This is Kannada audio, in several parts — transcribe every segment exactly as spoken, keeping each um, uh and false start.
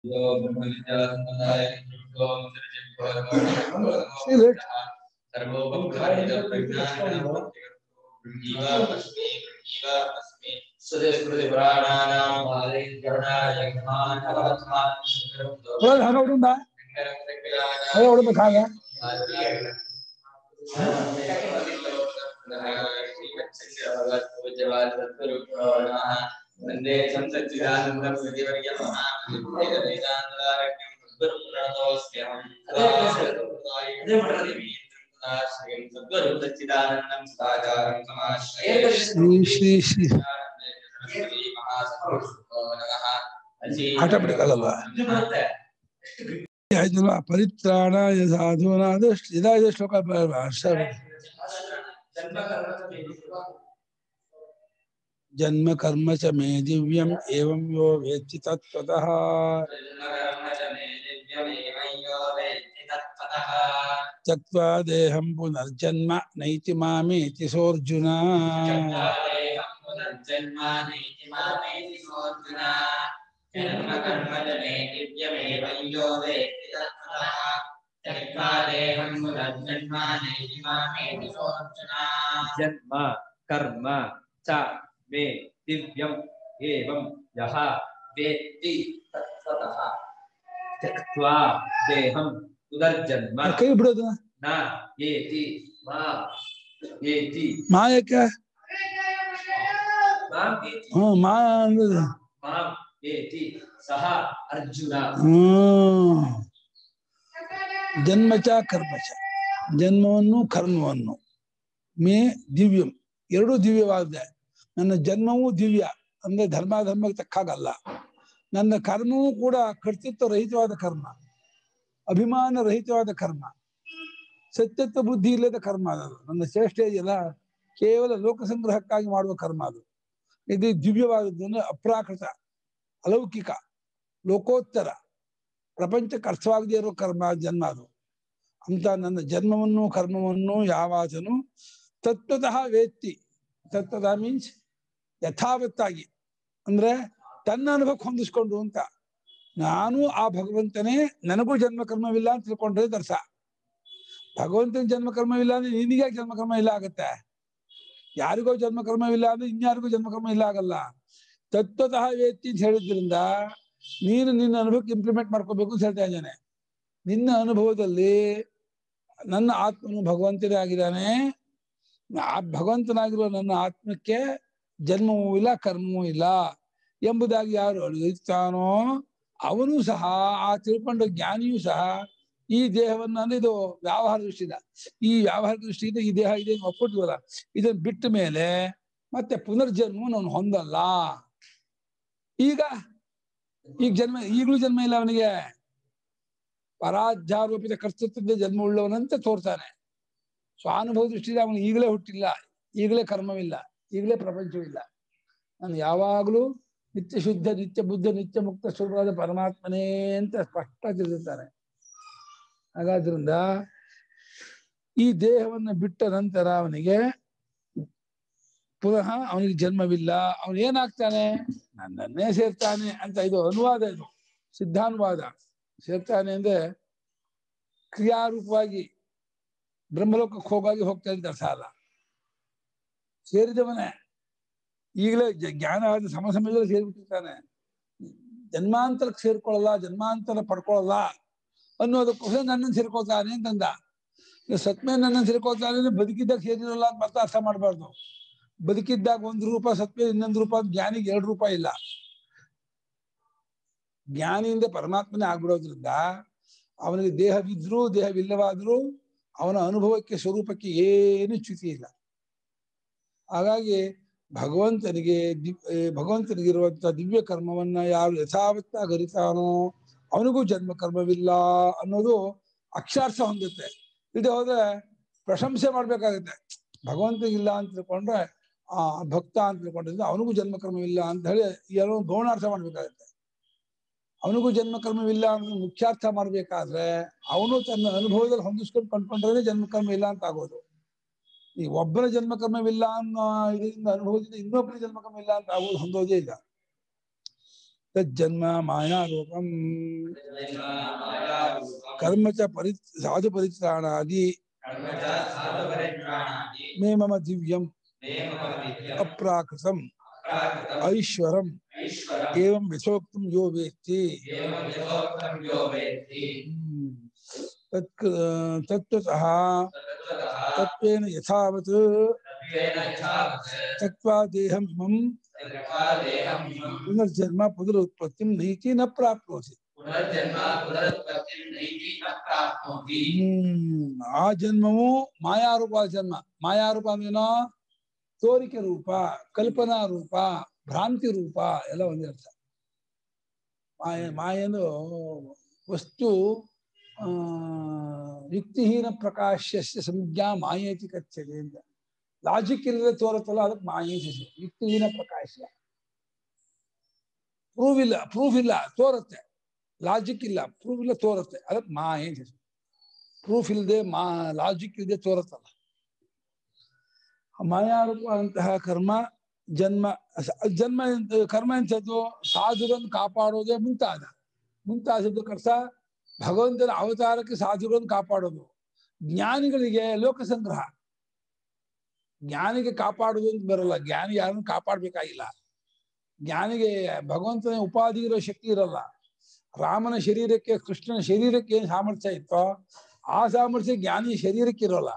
खाएगा वंदे संसच्चिदानंद प्रदिवर्ग्य महामहिमते वेदान्तरारण्यं तद्गुरुप्रणतोऽस्म्यहं तदेव श्रीं सद्गुरुसच्चिदानन्दं सदाचारं समाश्रये श्री श्री श्री महासत्पुरुषो नमः अजी हटपटकलवा यज्ञा परित्राणाय साधूनां दृष्टिदाय श्लोक भाष्य जन्म कर्म च मे दिव्यम एवं यो वेत्ति तत्त्वतः त्यक्त्वा देहं पुनर्जन्म नैति मामेति सोऽर्जुन जन्म कर्म च मे दिव्यम एवं यहा वेत्ति तत्त्वतः त्यक्त्वा देहं पुनर्जन्म कई बोलता ना येति मा येति मा ये क्या मां येति हां मां मां येति सह अर्जुन जन्म च कर्म च जन्मवन्नु कर्मवन्नु मे दिव्यम ಎರಡು ದಿವ್ಯವಾಗಿದೆ ನನ್ನ ಜನ್ಮವೂ ದಿವ್ಯ ಅಂದ್ರೆ ಧರ್ಮ ಧರ್ಮಕ್ಕೆ ತಕ್ಕಾಗಲ್ಲ ನನ್ನ ಕರ್ಮವೂ ಕೂಡ ಕರ್ತೃತ್ವ ರಹಿತವಾದ ಕರ್ಮ ಅಭಿಮಾನ ರಹಿತವಾದ ಕರ್ಮ ಸತ್ಯತ್ವ ಬುದ್ಧಿ ಇಲ್ಲದ ಕರ್ಮ ಅದು ನನ್ನ ಶ್ರೇಷ್ಠ ಇದೆಯಲ್ಲ ಕೇವಲ ಲೋಕ ಸಂಗ್ರಹಕ್ಕಾಗಿ ಮಾಡುವ ಕರ್ಮ ಅದು ಇದು ದಿವ್ಯವಾದದ್ದು ಅಂದ್ರೆ ಅಪ್ರಾಕೃತ ಅಲೌಕಿಕ ಲೋಕೋತ್ತರ ಪ್ರಪಂಚಕ್ಕೆ ಅರ್ಥವಾಗದೇ ಇರೋ ಕರ್ಮ ಜನ್ಮ ಅದು ಅಂತ ನನ್ನ ಜನ್ಮವನ್ನು ಕರ್ಮವನ್ನು ಯಾವಾದನು ತತ್ವತಃ ವೇತ್ತಿ ತತ್ವತಃ ಮೀನ್ಸ್ ಯಥಾವತ್ತಾಗಿ ಅಂದ್ರೆ ತನ್ನ ಅನುಭವಕ್ಕೆ ಹೊಂದಿಸ್ಕೊಂಡು ಅಂತ ನಾನು ಆ ಭಗವಂತನೇ ನನಗೂ ಜನ್ಮಕರ್ಮವಿಲ್ಲ ಅಂತ ತಿಳ್ಕೊಂಡ್ರೆ ದರ್ಸ ಭಗವಂತನ ಜನ್ಮಕರ್ಮವಿಲ್ಲ ಅಂದ್ರೆ ನಿನಗೆ ಯಾಕೆ ಜನ್ಮಕರ್ಮ ಇಲ್ಲ ಆಗತ್ತೆ ಯಾರಿಗೋ ಜನ್ಮಕರ್ಮವಿಲ್ಲ ಅಂದ್ರೆ ಇನ್ಯಾರಿಗೂ ಜನ್ಮಕರ್ಮ ಇಲ್ಲ ಆಗಲ್ಲ ತತ್ವತಃ ವೇತ್ತಿ ಅಂತ ಹೇಳಿದ್ರಿಂದ ನೀನು ನಿನ್ನ ಅನುಭವಕ್ಕೆ ಇಂಪ್ಲಿಮೆಂಟ್ ಮಾಡ್ಕೋಬೇಕು ಅಂತ ಹೇಳ್ತಾ ಇದ್ದಾನೆ ನಿನ್ನ ಅನುಭವದಲ್ಲಿ ನನ್ನ ಆತ್ಮನು ಭಗವಂತನೇ ಆಗಿದ್ದಾನೆ ಆ ಭಗವಂತನಾಗಿರುವ ನನ್ನ ಆತ್ಮಕ್ಕೆ ಜನ್ಮವೂ ಇಲ್ಲ ಕರ್ಮವೂ ಇಲ್ಲ ಎಂಬುದಾಗಿ ಯಾರು ಅರಿತಾನೋ ಅವನು ಸಹ ಆ ತಿಳ್ಕೊಂಡ ಜ್ಞಾನಿಯೂ ಸಹ ಈ ದೇಹವನ್ನ ಅಂದ್ರೆ ಇದು ವ್ಯಾವಹಾರ ದೃಷ್ಟಿಯಿಂದ ಈ ವ್ಯಾವಹಾರ ದೃಷ್ಟಿಯಿಂದ ಈ ದೇಹ ಇದೆ ಒಪ್ಪಿಟ್ವಲ್ಲ ಇದನ್ನ ಬಿಟ್ಟ ಮೇಲೆ ಮತ್ತೆ ಪುನರ್ಜನ್ಮವು ನಾನು ಹೊಂದಲ್ಲ ಈಗ ಈಗ ಜನ್ಮ ಈಗಲೂ ಜನ್ಮ ಇಲ್ಲ ಅವನಿಗೆ ಪರಾಧ್ಯಾರೋಪಿತ ಕರ್ತೃತ್ವದ ಜನ್ಮ ಉಳ್ಳವನಂತೆ ತೋರ್ತಾನೆ ಸ್ವಾನುಭವ ದೃಷ್ಟಿಯಿಂದ ಅವನು ಈಗಲೇ ಹುಟ್ಟಿಲ್ಲ ಈಗಲೇ ಕರ್ಮವಿಲ್ಲ ಈಗಲೇ ಪ್ರಪಂಚವಿಲ್ಲ ನಾನು ಯಾವಾಗಲೂ ನಿತ್ಯ ಶುದ್ಧ ನಿತ್ಯ ಬುದ್ಧ ನಿತ್ಯ ಮುಕ್ತ ಸ್ವರೂಪವಾದ ಪರಮಾತ್ಮನೇ ಅಂತ ಸ್ಪಷ್ಟ ತಿಳಿದಿರ್ತಾನೆ ಹಾಗಾದ್ರಿಂದ ಈ ದೇಹವನ್ನು ಬಿಟ್ಟ ನಂತರ ಅವನಿಗೆ ಪುನಃ ಅವನಿಗೆ ಜನ್ಮವಿಲ್ಲ ಅವನು ಏನಾಗ್ತಾನೆ ನನ್ನನ್ನೇ ಸೇರ್ತಾನೆ ಅಂತ ಇದು ಅನುವಾದ ಇದು ಸಿದ್ಧಾನುವಾದ ಸೇರ್ತಾನೆ ಅಂದ್ರೆ ಕ್ರಿಯಾರೂಪವಾಗಿ ಬ್ರಹ್ಮಲೋಕಕ್ಕೆ ಹೋಗಾಗಿ ಹೋಗ್ತಾ ಇದ್ದ ಸಾಲ ಸೇರಿದವನೇ ಈಗಲೇ ಜ್ಞಾನ ಆದ ಸಮಸಮಯದಲ್ಲಿ ಸೇರಿಬಿಟ್ಟಿರ್ತಾನೆ ಜನ್ಮಾಂತರಕ್ಕೆ ಸೇರ್ಕೊಳ್ಳಲ್ಲ ಜನ್ಮಾಂತರ ಪಡ್ಕೊಳ್ಳಲ್ಲ ಅನ್ನೋದಕ್ಕೋಸ್ಕರ ನನ್ನನ್ನು ಸೇರ್ಕೊಳ್ತಾನೆ ಅಂತಂದ ಸತ್ಮೇ ನನ್ನನ್ನು ಸೇರ್ಕೊಳ್ತಾನೆ ಅಂದ್ರೆ ಬದುಕಿದ್ದಾಗ ಸೇರಿರಲ್ಲ ಅಂತ ಮತ್ತೆ ಅರ್ಥ ಮಾಡಬಾರ್ದು ಬದುಕಿದ್ದಾಗ ಒಂದು ರೂಪ ಸತ್ಮೇ ಇನ್ನೊಂದು ರೂಪ ಜ್ಞಾನಿಗೆ ಎರಡು ರೂಪ ಇಲ್ಲ ಜ್ಞಾನಿಯಿಂದ ಪರಮಾತ್ಮನೇ ಆಗ್ಬಿಡೋದ್ರಿಂದ ಅವನಿಗೆ ದೇಹವಿದ್ರೂ ದೇಹವಿಲ್ಲವಾದ್ರೂ ಅವನ ಅನುಭವಕ್ಕೆ ಸ್ವರೂಪಕ್ಕೆ ಏನು ಚ್ಯುತಿ ಇಲ್ಲ ಹಾಗಾಗಿ ಭಗವಂತನಿಗೆ ಭಗವಂತನಿಗಿರುವಂತಹ ದಿವ್ಯ ಕರ್ಮವನ್ನ ಯಾರು ಯಥಾವತ್ತಾಗಿ ಅರಿತಾನೋ ಅವನಿಗೂ ಜನ್ಮ ಕರ್ಮವಿಲ್ಲ ಅನ್ನೋದು ಅಕ್ಷಾರ್ಥ ಹೊಂದುತ್ತೆ ಇದು ಹೋದ್ರೆ ಪ್ರಶಂಸೆ ಮಾಡ್ಬೇಕಾಗತ್ತೆ ಭಗವಂತನಿಗಿಲ್ಲ ಅಂತ ತಿಳ್ಕೊಂಡ್ರೆ ಆ ಭಕ್ತ ಅಂತ ತಿಳ್ಕೊಂಡಿದ್ರೆ ಅವನಿಗೂ ಜನ್ಮ ಕರ್ಮವಿಲ್ಲ ಅಂತ ಹೇಳಿ ಯಾರೋ ಗೌಣಾರ್ಥ ಮಾಡ್ಬೇಕಾಗತ್ತೆ ಅವನಿಗೂ ಜನ್ಮ ಕರ್ಮವಿಲ್ಲ ಅನ್ನೋದು ಮುಖ್ಯಾರ್ಥ ಮಾಡ್ಬೇಕಾದ್ರೆ ಅವನು ತನ್ನ ಅನುಭವದಲ್ಲಿ ಹೊಂದಿಸ್ಕೊಂಡು ಕಂಡ್ಕೊಂಡ್ರೆ ಜನ್ಮಕರ್ಮ ಇಲ್ಲ ಅಂತ ಆಗೋದು ಈ ಒಬ್ಬರ ಜನ್ಮಕರ್ಮವಿಲ್ಲ ಅನ್ನೋ ಇದರಿಂದ ಅನುಭವದಿಂದ ಇನ್ನೊಬ್ಬರ ಜನ್ಮಕರ್ಮ ಇಲ್ಲ ಅಂತ ಆಗೋದು ಹೊಂದೋದೇ ಇಲ್ಲ तज्जन्म माया रूपम कर्म च साधु परित्राणादि मे मम दिव्यम अप्राकृतम ऐश्वरम एवं विशोक्तम यो वेत्ति तत्त्वतः तत्त्वेन यथावत् त्यक्त्वा देहं मम पुनर्जन्म पुनरुत्पत्तिं नैति न प्राप्नोति। आ जन्ममु माया रूप जन्म, माया रूप अंद्रेनु ತೋರಿಕೆ ರೂಪ, ಕಲ್ಪನಾ ರೂಪ, ಭ್ರಾಂತಿ ರೂಪ ಎಲ್ಲ ಒಂದೇ ಅರ್ಥ. ಮಾಯ ಮಾಯನು ವಸ್ತು ಆ ಯುಕ್ತಿಹೀನ ಪ್ರಕಾಶಸ್ಯ ಸಂಜ್ಞಾ ಮಾಯೇತಿ ಕಚ್ಯತೆ ಅಂತ. ಲಾಜಿಕ್ ಇಲ್ಲದೆ ತೋರುತ್ತಲ್ಲ ಅದಕ್ಕೆ ಮಾಯೇತಿ, ಯುಕ್ತಿಹೀನ ಪ್ರಕಾಶ. ಪ್ರೂವ್ ಇಲ್ಲ, ಪ್ರೂಫ್ ಇಲ್ಲ ತೋರುತ್ತೆ, ಲಾಜಿಕ್ ಇಲ್ಲ ಪ್ರೂವ್ ಇಲ್ಲ ತೋರುತ್ತೆ ಅದಕ್ಕೆ ಮಾಯೇತಿ. ಪ್ರೂಫ್ ಇಲ್ಲದೆ ಮಾ ಲಾಜಿಕ್ ಇಲ್ಲದೆ ತೋರುತ್ತಲ್ಲ माया रूपंತಹ कर्म जन्म जन्म कर्म ಎಂತದ್ದು ಸಾಧುಗಳನ್ನು ಕಾಪಾಡೋದೇ ಮುಂತಾದ ಮುಂತಾದದ್ದು ಕರ್ತ. ಭಗವಂತನ ಅವತಾರಕ್ಕೆ ಸಾಧುಗಳನ್ನು ಕಾಪಾಡೋದು, ಜ್ಞಾನಿಗಳಿಗೆ ಲೋಕ ಸಂಗ್ರಹ. ಜ್ಞಾನಿಗೆ ಕಾಪಾಡೋದು ಅಂತ ಬರಲ್ಲ, ಜ್ಞಾನಿ ಯಾರನ್ನು ಕಾಪಾಡಬೇಕಾಗಿಲ್ಲ. ಜ್ಞಾನಿಗೆ ಭಗವಂತನ ಉಪಾಧಿ ಇರೋ ಶಕ್ತಿ ಇರಲ್ಲ. ರಾಮನ ಶರೀರಕ್ಕೆ ಕೃಷ್ಣನ ಶರೀರಕ್ಕೆ ಏನು ಸಾಮರ್ಥ್ಯ ಇತ್ತೋ ಆ ಸಾಮರ್ಥ್ಯ ಜ್ಞಾನಿ ಶರೀರಕ್ಕೆ ಇರೋಲ್ಲ.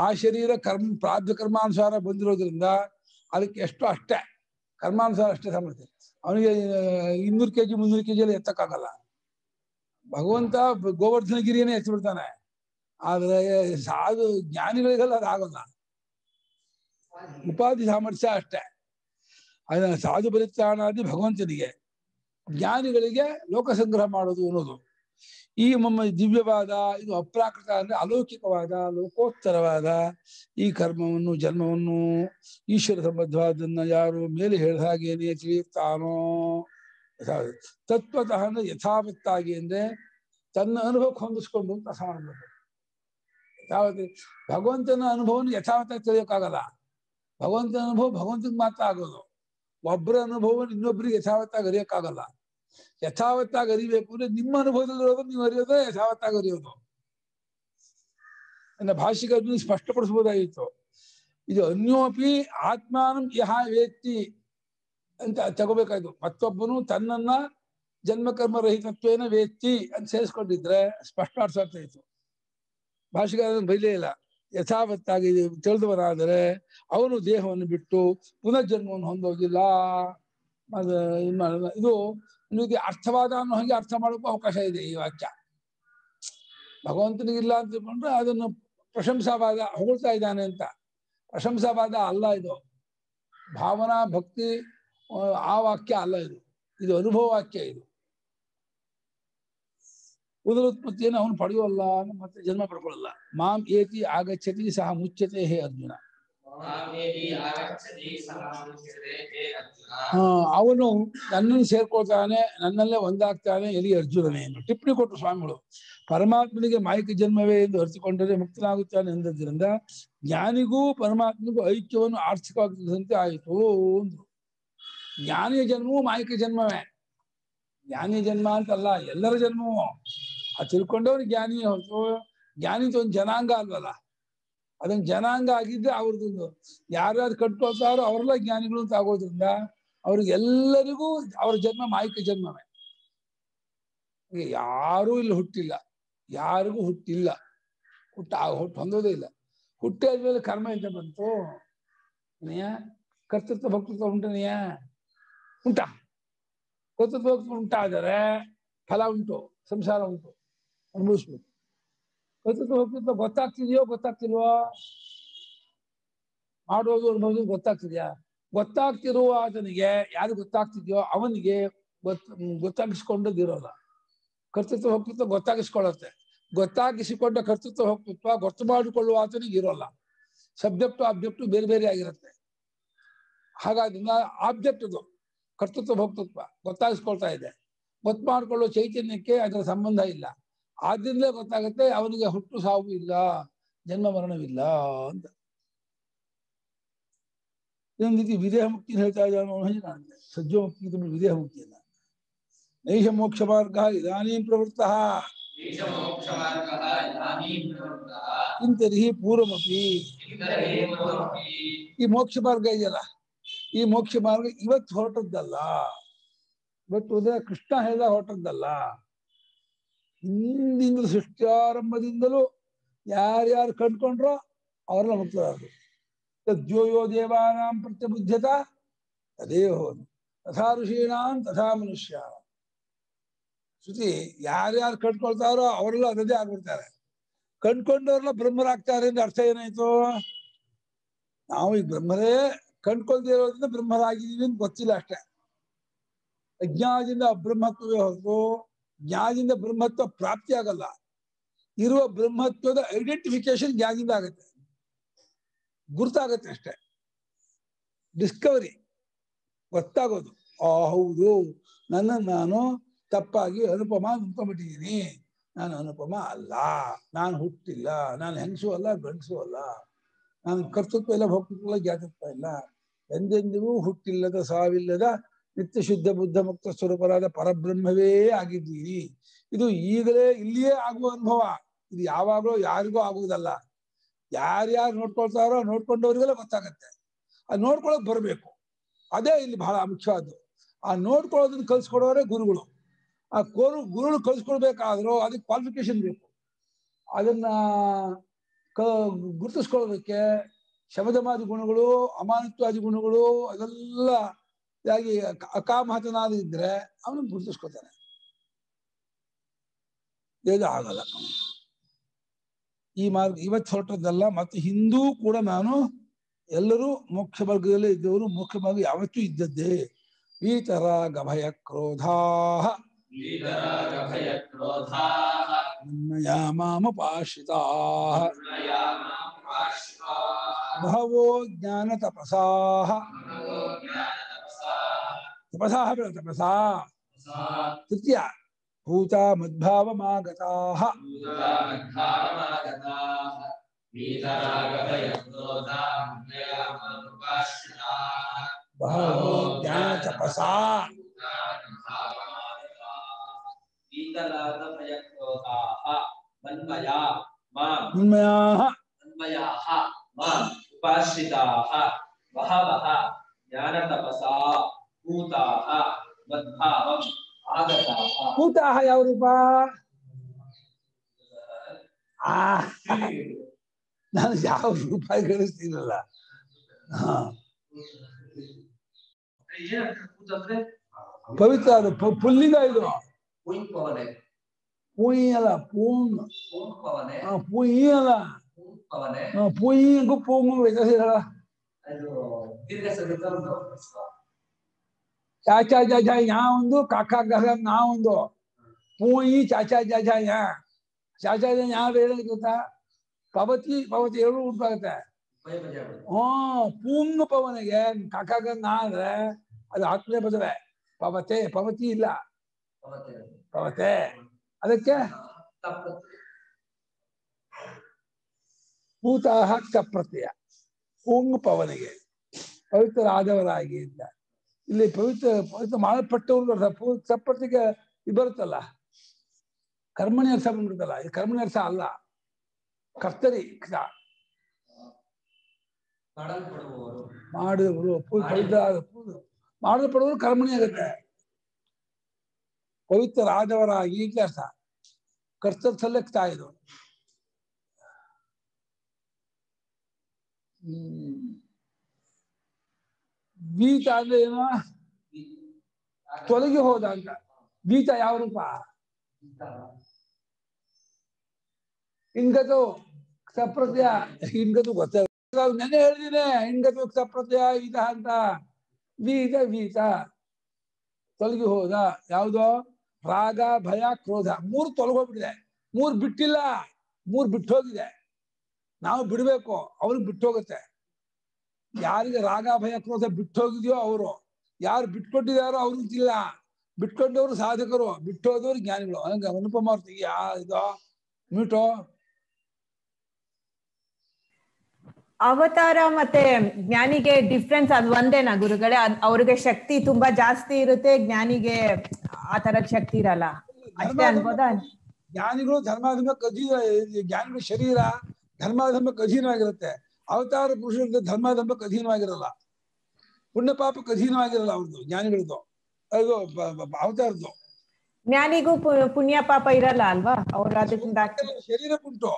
ಆ ಶರೀರ ಕರ್ಮ ಪ್ರಾರಬ್ಧ ಕರ್ಮಾನುಸಾರ ಬಂದಿರೋದ್ರಿಂದ ಅದಕ್ಕೆ ಎಷ್ಟು ಅಷ್ಟೇ ಕರ್ಮಾನುಸಾರ ಅಷ್ಟೇ ಸಾಮರ್ಥ್ಯ. ಅವನಿಗೆ ಇನ್ನೂರು ಕೆ ಜಿ ಮುನ್ನೂರು ಕೆ ಜಿಯಲ್ಲಿ ಎತ್ತಕ್ಕಾಗಲ್ಲ. ಭಗವಂತ ಗೋವರ್ಧನಗಿರಿಯನ್ನೇ ಎತ್ತಿಬಿಡ್ತಾನೆ, ಆದರೆ ಸಾಧು ಜ್ಞಾನಿಗಳಿಗೆಲ್ಲ ಅದಾಗಲ್ಲ. ಉಪಾಧಿ ಸಾಮರ್ಥ್ಯ ಅಷ್ಟೇ, ಅದನ್ನ ಸಾಧು ಪರಿತ್ರಾಣಾದಿ ಭಗವಂತನಿಗೆ. ಜ್ಞಾನಿಗಳಿಗೆ ಲೋಕ ಸಂಗ್ರಹ ಮಾಡೋದು ಅನ್ನೋದು ಈ ನಮ್ಮ ದಿವ್ಯವಾದ ಇದು ಅಪ್ರಾಕೃತ ಅಂದ್ರೆ ಅಲೌಕಿಕವಾದ ಲೋಕೋತ್ತರವಾದ ಈ ಕರ್ಮವನ್ನು ಜನ್ಮವನ್ನು ಈಶ್ವರ ಸಂಬದ್ಧವಾದನ್ನ ಯಾರು ಮೇಲೆ ಹೇಳಿದ ಹಾಗೇನೆ ತಿಳಿಯುತ್ತಾನೋ ತತ್ವತಃ ಅಂದ್ರೆ ಯಥಾವತ್ತಾಗಿ ಅಂದ್ರೆ ತನ್ನ ಅನುಭವಕ್ಕೆ ಹೊಂದಿಸ್ಕೊಂಡು ಅಂತ ಸಮಾನಬೇಕು. ಯಥಾವತ್ತ ಭಗವಂತನ ಅನುಭವನ ಯಥಾವತ್ತಾಗಿ ತಿಳಿಯೋಕ್ಕಾಗಲ್ಲ. ಭಗವಂತನ ಅನುಭವ ಭಗವಂತನಿಗೆ ಮಾತ್ರ ಆಗೋದು, ಒಬ್ಬರ ಅನುಭವವನ್ನು ಇನ್ನೊಬ್ಬರಿಗೆ ಯಥಾವತ್ತಾಗಿ ಅರಿಯೋಕ್ಕಾಗಲ್ಲ. ಯಥಾವತ್ತಾಗಿ ಅರಿಬೇಕು ಅಂದ್ರೆ ನಿಮ್ಮ ಅನುಭವದಲ್ಲಿರೋದು ನೀವು ಅರಿಯೋದೇ ಯಥಾವತ್ತಾಗಿ ಅರಿಯೋದು. ನನ್ನ ಭಾಷೆಗೆ ಅದನ್ನು ಸ್ಪಷ್ಟಪಡಿಸಬಹುದಾಗಿತ್ತು. ಇದು ಅನ್ಯೋಪಿ ಆತ್ಮಾನಂ ಯಹ ವೇತ್ತಿ ಅಂತ ತಗೋಬೇಕಾಯ್ತು. ಮತ್ತೊಬ್ಬನು ತನ್ನನ್ನ ಜನ್ಮಕರ್ಮ ರಹಿತತ್ವೇನ ವೇತ್ತಿ ಅಂತ ಸೇರಿಸ್ಕೊಂಡಿದ್ರೆ ಸ್ಪಷ್ಟ ಅರ್ಥ ಆಗ್ತಾ ಇತ್ತು. ಭಾಷೆಗಾರನ ಬೈಲೇ ಇಲ್ಲ. ಯಥಾವತ್ತಾಗಿ ತಿಳಿದವನಾದರೆ ಅವನು ದೇಹವನ್ನು ಬಿಟ್ಟು ಪುನರ್ಜನ್ಮವನ್ನು ಹೊಂದೋಗಿಲ್ಲ. ಇದು ನಿಮಗೆ ಅರ್ಥವಾದ ಅನ್ನೋ ಹಾಗೆ ಅರ್ಥ ಮಾಡೋಕ್ಕೂ ಅವಕಾಶ ಇದೆ ಈ ವಾಕ್ಯ. ಭಗವಂತನಿಗಿಲ್ಲ ಅಂತ ತಿಳ್ಕೊಂಡ್ರೆ ಅದನ್ನು ಪ್ರಶಂಸಾವಾದ, ಹೊಗಳ್ತಾ ಇದ್ದಾನೆ ಅಂತ. ಪ್ರಶಂಸಾವಾದ ಅಲ್ಲ ಇದು, ಭಾವನಾ ಭಕ್ತಿ ಆ ವಾಕ್ಯ ಅಲ್ಲ ಇದು, ಇದು ಅನುಭವ ವಾಕ್ಯ. ಇದು ಪುನರುತ್ಪತ್ತಿಯನ್ನು ಅವನು ಪಡೆಯೋಲ್ಲ, ಮತ್ತೆ ಜನ್ಮ ಪಡ್ಕೊಳ್ಳಲ್ಲ. ಮಾಂ ಏತಿ ಆಗಚ್ಚತಿ ಸಹ ಮುಚ್ಚತೆ ಹೇ ಅರ್ಜುನ. ಅವನು ನನ್ನನ್ನು ಸೇರ್ಕೊಳ್ತಾನೆ, ನನ್ನಲ್ಲೇ ಒಂದಾಗ್ತಾನೆ ಎಲ್ಲಿ ಅರ್ಜುನನೇ ಎಂದು ಟಿಪ್ಪಣಿ ಕೊಟ್ಟರು ಸ್ವಾಮಿಗಳು. ಪರಮಾತ್ಮನಿಗೆ ಮಾಯಕ ಜನ್ಮವೇ ಎಂದು ಅರಿತುಕೊಂಡರೆ ಮುಕ್ತನಾಗುತ್ತಾನೆ ಎಂದದ್ರಿಂದ ಜ್ಞಾನಿಗೂ ಪರಮಾತ್ಮನಿಗೂ ಐಕ್ಯವನ್ನು ಆರ್ಥಿಕವಾಗಿ ತಿಳಿದಂತೆ ಆಯಿತು ಅಂದ್ರು. ಜ್ಞಾನಿಯ ಜನ್ಮವೂ ಮಾಯಕ ಜನ್ಮವೇ, ಜ್ಞಾನಿಯ ಜನ್ಮ ಅಂತಲ್ಲ ಎಲ್ಲರ ಜನ್ಮವೂ. ಆ ತಿಳ್ಕೊಂಡವ್ರು ಜ್ಞಾನಿಯೇ ಹೊರತು ಜ್ಞಾನಿದು ಒಂದು ಜನಾಂಗ ಅಲ್ವಲ್ಲ, ಅದೊಂದು ಜನಾಂಗ ಆಗಿದ್ರೆ ಅವ್ರದ್ದು ಯಾರ್ಯಾರು ಕಟ್ಕೊಳ್ತಾರೋ ಅವರೆಲ್ಲ ಜ್ಞಾನಿಗಳು ಅಂತ ಆಗೋದ್ರಿಂದ ಅವ್ರಿಗೆಲ್ಲರಿಗೂ ಅವ್ರ ಜನ್ಮ ಮಾಯಕ ಜನ್ಮವೇ. ಯಾರೂ ಇಲ್ಲಿ ಹುಟ್ಟಿಲ್ಲ, ಯಾರಿಗೂ ಹುಟ್ಟಿಲ್ಲ, ಹುಟ್ಟ ಹುಟ್ಟು ಹೊಂದೋದೇ ಇಲ್ಲ. ಹುಟ್ಟಾದ್ಮೇಲೆ ಕರ್ಮ ಎಂತ ಬಂತು ಅನಿಯ, ಕರ್ತೃತ್ವ ಭಕ್ತೃತ್ವ ಉಂಟನಿಯ ಉಂಟಾ? ಕರ್ತೃತ್ವ ಭಕ್ತೃತ್ವ ಉಂಟಾದರೆ ಫಲ ಉಂಟು, ಸಂಸಾರ ಉಂಟು, ಅನುಭವಿಸ್ಬೇಕು. ಕರ್ತೃತ್ವ ಭಕ್ತೃತ್ವ ಗೊತ್ತಾಗ್ತಿದ್ಯೋ ಗೊತ್ತಾಗ್ತಿಲ್ವಾ? ಮಾಡೋದು ಅನುಭವಿಸೋದು ಗೊತ್ತಾಗ್ತಿದ್ಯಾ? ಗೊತ್ತಾಗ್ತಿರುವ ಆತನಿಗೆ, ಯಾರು ಗೊತ್ತಾಗ್ತಿದ್ಯೋ ಅವನಿಗೆ ಗೊತ್ತ ಗೊತ್ತಾಗಿಸ್ಕೊಂಡದಿರೋಲ್ಲ. ಕರ್ತೃತ್ವ ಭಕ್ತೃತ್ವ ಗೊತ್ತಾಗಿಸ್ಕೊಳ್ಳುತ್ತೆ, ಗೊತ್ತಾಗಿಸಿಕೊಂಡ ಕರ್ತೃತ್ವ ಭಕ್ತೃತ್ವ ಗೊತ್ತು ಮಾಡಿಕೊಳ್ಳುವ ಆತನಿಗೆ ಇರೋಲ್ಲ. ಸಬ್ಜೆಕ್ಟು ಆಬ್ಜೆಕ್ಟು ಬೇರೆ ಬೇರೆ ಆಗಿರುತ್ತೆ. ಹಾಗಾಗಿ ಆಬ್ಜೆಕ್ಟದು ಕರ್ತೃತ್ವ ಭಕ್ತೃತ್ವ ಗೊತ್ತಾಗಿಸ್ಕೊಳ್ತಾ ಇದೆ, ಗೊತ್ತು ಮಾಡಿಕೊಳ್ಳೋ ಚೈತನ್ಯಕ್ಕೆ ಅದರ ಸಂಬಂಧ ಇಲ್ಲ. ಆದ್ರಿಂದಲೇ ಗೊತ್ತಾಗತ್ತೆ ಅವನಿಗೆ ಹುಟ್ಟು ಸಾವು ಇಲ್ಲ, ಜನ್ಮ ಮರಣವಿಲ್ಲ ಅಂತ. ಇದೊಂದು ರೀತಿ ವಿದೇಹ ಮುಕ್ತಿ ಹೇಳ್ತಾ ಇದ್ದಾನೆ. ಸಜ್ಜೋ ಮುಕ್ತಿ, ವಿದೇಹ ಮುಕ್ತಿ ಅಲ್ಲ. नैष मोक्ष मार्गः इदानीं प्रवृत्तः किं तर्हि पूर्वमपि ई मोक्ष मार्ग ಇದೆಯಲ್ಲ ಈ मोक्ष मार्ग ಇವತ್ತು ಹೊರಟದ್ದಲ್ಲ ಇವತ್ತು ಉದಯ ಕೃಷ್ಣ ಹೇಳಿದ ಹೊರಟದ್ದಲ್ಲ ಹಿಂದಿನ ಸೃಷ್ಟಿಯಾರಂಭದಿಂದಲೂ ಯಾರ್ಯಾರು ಕಂಡುಕೊಂಡ್ರೋ ಅವರನ್ನ ಮುಕ್ತರಾದರು ತದ್ಯೋಯೋ ದೇವಾನಾಂ ಪ್ರತ್ಯಬುದ್ಧತಾ ತದೇವೋನು ತಥಾ ಋಷೀಣಾಂ ತಥಾ ಮನುಷ್ಯಾಂ ಶ್ರುತಿ ಯಾರ್ಯಾರು ಕಂಡುಕೊಳ್ತಾರೋ ಅವರೆಲ್ಲ ಅದೇ ಆಗ್ಬಿಡ್ತಾರೆ ಕಂಡುಕೊಂಡವರೆಲ್ಲ ಬ್ರಹ್ಮರಾಗ್ತಾರೆ ಅಂದ್ರೆ ಅರ್ಥ ಏನಾಯ್ತು ನಾವು ಈ ಬ್ರಹ್ಮರೇ ಕಂಡುಕೊಳ್ದೇ ಇರೋದ್ರಿಂದ ಬ್ರಹ್ಮರಾಗಿದ್ದೀವಿ ಅಂತ ಗೊತ್ತಿಲ್ಲ ಅಷ್ಟೇ ಅಜ್ಞಾನದಿಂದ ಅಬ್ರಹ್ಮತ್ವವೇ ಹೊರತು ಜ್ಞಾನದಿಂದ ಬ್ರಹ್ಮತ್ವ ಪ್ರಾಪ್ತಿ ಆಗಲ್ಲ ಇರುವ ಬ್ರಹ್ಮತ್ವದ ಐಡೆಂಟಿಫಿಕೇಶನ್ ಜ್ಞಾನದಿಂದ ಆಗುತ್ತೆ ಗುರುತಾಗತ್ತೆ ಅಷ್ಟೇ ಡಿಸ್ಕವರಿ ಗೊತ್ತಾಗೋದು ಆ ಹೌದು ನನ್ನ ನಾನು ತಪ್ಪಾಗಿ ಅನುಪಮ ಅಂದ್ಕೊಂಡ್ಬಿಟ್ಟಿದ್ದೀನಿ ನಾನು ಅನುಪಮ ಅಲ್ಲ ನಾನು ಹುಟ್ಟಿಲ್ಲ ನಾನು ಹೆಂಗಸು ಅಲ್ಲ ಗಂಡಸು ಅಲ್ಲ ನಾನು ಕರ್ತೃತ್ವ ಇಲ್ಲ ಭೋಕ್ತೃತ್ವ ಇಲ್ಲ ಜ್ಞಾತೃತ್ವ ಇಲ್ಲ ಎಂದೆಂದಿಗೂ ಹುಟ್ಟಿಲ್ಲದ ಸಾವಿಲ್ಲದ ನಿತ್ಯ ಶುದ್ಧ ಬುದ್ಧ ಮುಕ್ತ ಸ್ವರೂಪರಾದ ಪರಬ್ರಹ್ಮವೇ ಆಗಿದ್ದೀನಿ ಇದು ಈಗಲೇ ಇಲ್ಲಿಯೇ ಆಗುವ ಅನುಭವ ಇದು ಯಾವಾಗಲೂ ಯಾರಿಗೂ ಆಗುವುದಲ್ಲ ಯಾರ್ಯಾರು ನೋಡ್ಕೊಳ್ತಾರೋ ನೋಡ್ಕೊಂಡವ್ರಿಗೆಲ್ಲ ಗೊತ್ತಾಗತ್ತೆ ಅದು ನೋಡ್ಕೊಳಕ್ ಬರಬೇಕು ಅದೇ ಇಲ್ಲಿ ಬಹಳ ಮುಖ್ಯವಾದ್ದು ಆ ನೋಡ್ಕೊಳ್ಳೋದನ್ನ ಕಲ್ಸ್ಕೊಡೋರೇ ಗುರುಗಳು ಆ ಕೋರು ಗುರುಗಳು ಕಲ್ಸ್ಕೊಳ್ಬೇಕಾದ್ರು ಅದಕ್ಕೆ ಕ್ವಾಲಿಫಿಕೇಶನ್ ಬೇಕು ಅದನ್ನ ಕ ಗುರುತಿಸ್ಕೊಳ್ಬೇಕೆ ಶಮದಮಾದಿ ಗುಣಗಳು ಅಮಾನತ್ವಾದಿ ಗುಣಗಳು ಅದೆಲ್ಲ ಇದಾಗಿ ಅಕಾಮಹತನಾದ ಇದ್ರೆ ಅವನು ಗುರುತಿಸ್ಕೊತಾನೆ ಇದು ಆಗಲ್ಲ ಈ ಮಾರ್ಗ ಇವತ್ತು ಹೊರಟದ್ದಲ್ಲ ಮತ್ತು ಹಿಂದೂ ಕೂಡ ನಾನು ಎಲ್ಲರೂ ಮೋಕ್ಷ ಮಾರ್ಗದಲ್ಲೇ ಇದ್ದವರು ಮೋಕ್ಷ ಮಾರ್ಗ ಯಾವತ್ತೂ ಇದ್ದದ್ದೇ ವೀತರ ಗಭಯ ಕ್ರೋಧಾ ಬಹವೋ ಜ್ಞಾನ ತಪಸಾ ತಪಸಾ ಬೇಡ ತಪಸಾ ತೃತೀಯ ಭೂತ ಮದ್ಭಾವಮಾಗತಾ ಬಹವೋ ಜ್ಞಾನ ತಪಸಾ ಭೂತಾಃ ಯಾವ ರೂಪ ನಾನು ಯಾವ ರೂಪ ಗಳಿಸ್ತೀನಲ್ಲ ಪವಿತ್ರ ಅದು ಪುಲ್ಲಿಂಗ ಇದು ಪೂಯಿಯಲ್ಲ ಪೂಂಗ್ ಪೂಯಿಯಲ್ಲ ಪೂಯಿಂಗು ಪೂಂಗು ವ್ಯತ್ಯಾಸ ಇರಲ್ಲ ಚಾಚ ಜಾಜ ಯಾ ಒಂದು ಕಾಕ ಗಹ ನಾ ಒಂದು ಪೂಯಿ ಚಾಚ ಜಾಜ ಯಾ ಚಾಚ ಯಾವ ಹೇಳೋದು ಗೊತ್ತಾ ಪವತಿ ಪವತಿ ಹೇಳು ಉಂಟಾಗತ್ತೆ ಹಾ ಪೂಂಗ್ ಪವನಿಗೆ ಕಾಕ ಗ ನಾ ಅಂದ್ರೆ ಅದು ಆತ್ಮನೇ ಬದಲೇ ಪವತೆ ಪವತಿ ಇಲ್ಲ ಪವತೆ ಅದಕ್ಕೆ ಭೂತಾಹ ತಪ್ರತ್ಯಯ ಪೂಂಗ್ ಪವನಿಗೆ ಪವಿತ್ರ ಆದವರಾಗಿ ಅಂತ ಇಲ್ಲಿ ಪವಿತ್ರ ಪವಿತ್ರ ಮಾಡಲ್ಪಟ್ಟವ್ರು ತಪ್ರತಿಗೆ ಇದು ಬರುತ್ತಲ್ಲ ಕರ್ಮಣಿ ಅರ್ಥ ಬಂದ್ಬಿಡುತ್ತಲ್ಲ ಇದು ಕರ್ಮಣಿ ಅರ್ಥ ಅಲ್ಲ ಕರ್ತರಿ ಮಾಡಿದವರು ಪವಿತ್ರ ಮಾಡಲ್ಪಡುವರು ಕರ್ಮಣಿ ಆಗುತ್ತೆ ಪವಿತ್ರರಾದವರಾಗಿ ಅರ್ಥ ಕರ್ತರ್ಥಲ್ಲೇ ತಾಯಿದು ಗೀತ ಅಂದ್ರೆ ಏನ ತೊಲಗಿ ಹೋದ ಅಂತ ಗೀತ ಯಾವ ರೂಪ ಹಿಂಗತು ಸಪ್ರತ್ಯ ಹಿಂಗತು ಗೊತ್ತಾಗ ನೆನೆ ಹೇಳಿದೀನಿ ಹಿಂಗತು ಸಪ್ರತ್ಯ ಈತ ಅಂತ ವೀತ ವೀತ ತೊಲಗಿ ಹೋದ ಯಾವ್ದೋ ರಾಗ ಭಯ ಕ್ರೋಧ ಮೂರು ತೊಲಗೋಗ್ಬಿಟ್ಟಿದೆ ಮೂರ್ ಬಿಟ್ಟಿಲ್ಲ ಮೂರ್ ಬಿಟ್ಟು ಹೋಗಿದೆ ನಾವು ಬಿಡ್ಬೇಕು ಅವ್ರಿಗೆ ಬಿಟ್ಟೋಗುತ್ತೆ ಯಾರಿಗೆ ರಾಗ ಭಯ ಕ್ರೋಧ ಬಿಟ್ಟು ಹೋಗಿದ್ಯೋ ಅವರು ಯಾರು ಬಿಟ್ಕೊಟ್ಟಿದಾರೋ ಅವ್ರಿಗೆ ಇಲ್ಲ ಬಿಟ್ಕೊಂಡವ್ರು ಸಾಧಕರು ಬಿಟ್ಟೋದವ್ರು ಜ್ಞಾನಿಗಳು ಹಂಗೆ ಅನುಪಮ ಯಾ ಇದು ಮ್ಯೂಟೋ ಅವತಾರ ಮತ್ತೆ ಜ್ಞಾನಿಗೆ ಡಿಫ್ರೆನ್ಸ್ ಅದು ಒಂದೇನಾ ಗುರುಗಳೇ? ಅವ್ರಿಗೆ ಶಕ್ತಿ ತುಂಬಾ ಜಾಸ್ತಿ ಇರುತ್ತೆ, ಜ್ಞಾನಿಗೆ ಆ ತರದ ಶಕ್ತಿ ಇರಲ್ಲ ಅಷ್ಟೇ ಅನ್ಬೋದಾ? ಜ್ಞಾನಿಗಳು ಧರ್ಮಾಧರ್ಮ ಕಜೀರ, ಜ್ಞಾನಿಗಳ ಶರೀರ ಧರ್ಮಾಧರ್ಮ ಕಜೀನವಾಗಿರುತ್ತೆ. ಅವತಾರ ಪುರುಷರದ್ದು ಧರ್ಮಾಧರ್ಮ ಕಜೀನವಾಗಿರಲ್ಲ, ಪುಣ್ಯ ಪಾಪ ಕಜೀನವಾಗಿರಲ್ಲ ಅವ್ರದ್ದು, ಜ್ಞಾನಿಗಳದ್ದು. ಅದು ಅವತಾರದ್ದು ಜ್ಞಾನಿಗೂ ಪುಣ್ಯ ಪಾಪ ಇರಲ್ಲ ಅಲ್ವಾ? ಅವ್ರ ಅದಕ್ಕಿಂತ ಶರೀರ ಉಂಟು.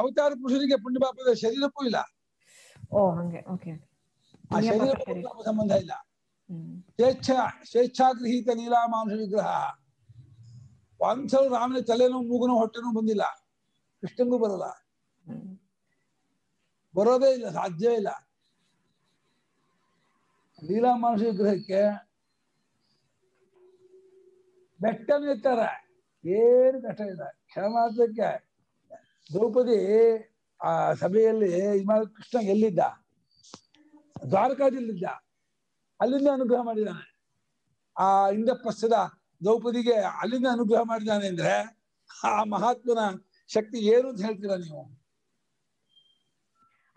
ಅವತಾರ ಪುರುಷರಿಗೆ ಪುಣ್ಯ ಪಾಪದ ಶರೀರಕ್ಕೂ ಇಲ್ಲ, ಸಂಬಂಧ ಇಲ್ಲ. ಸ್ವೇಚ್ಛಾ ಸ್ವೇಚ್ಛಾಗೃಹೀತ ನೀಲಾ ಮಾಂಸ ವಿಗ್ರಹ, ಒಂದ್ಸಲ ರಾಮನ ತಲೆನೋ ಮೂಗನೋ ಹೊಟ್ಟೆನೋ ಬಂದಿಲ್ಲ, ಕೃಷ್ಣಂಗೂ ಬರಲ್ಲ, ಬರೋದೇ ಇಲ್ಲ, ಸಾಧ್ಯವೇ ಇಲ್ಲ. ನೀಲಾ ಮಾಂಸ ವಿಗ್ರಹಕ್ಕೆ ಬೆಟ್ಟನ ಇರ್ತಾರೆ, ಏನು ಕಷ್ಟ ಇಲ್ಲ. ಕ್ಷಣ ಮಾತ್ರಕ್ಕೆ ದ್ರೌಪದಿ ಆ ಸಭೆಯಲ್ಲಿ ಇಮಾಲ ಕೃಷ್ಣ ಎಲ್ಲಿದ್ದ? ದ್ವಾರಕಾದಲ್ಲಿದ್ದ, ಅಲ್ಲಿಂದ ಅನುಗ್ರಹ ಮಾಡಿದ್ದಾನೆ. ಆ ಇಂದ ಪಶ್ಚದ ದ್ರೌಪದಿಗೆ ಅಲ್ಲಿಂದ ಅನುಗ್ರಹ ಮಾಡಿದ್ದಾನೆ ಅಂದ್ರೆ ಆ ಮಹಾತ್ಮನ ಶಕ್ತಿ ಏನು ಅಂತ ಹೇಳ್ತೀರಾ ನೀವು?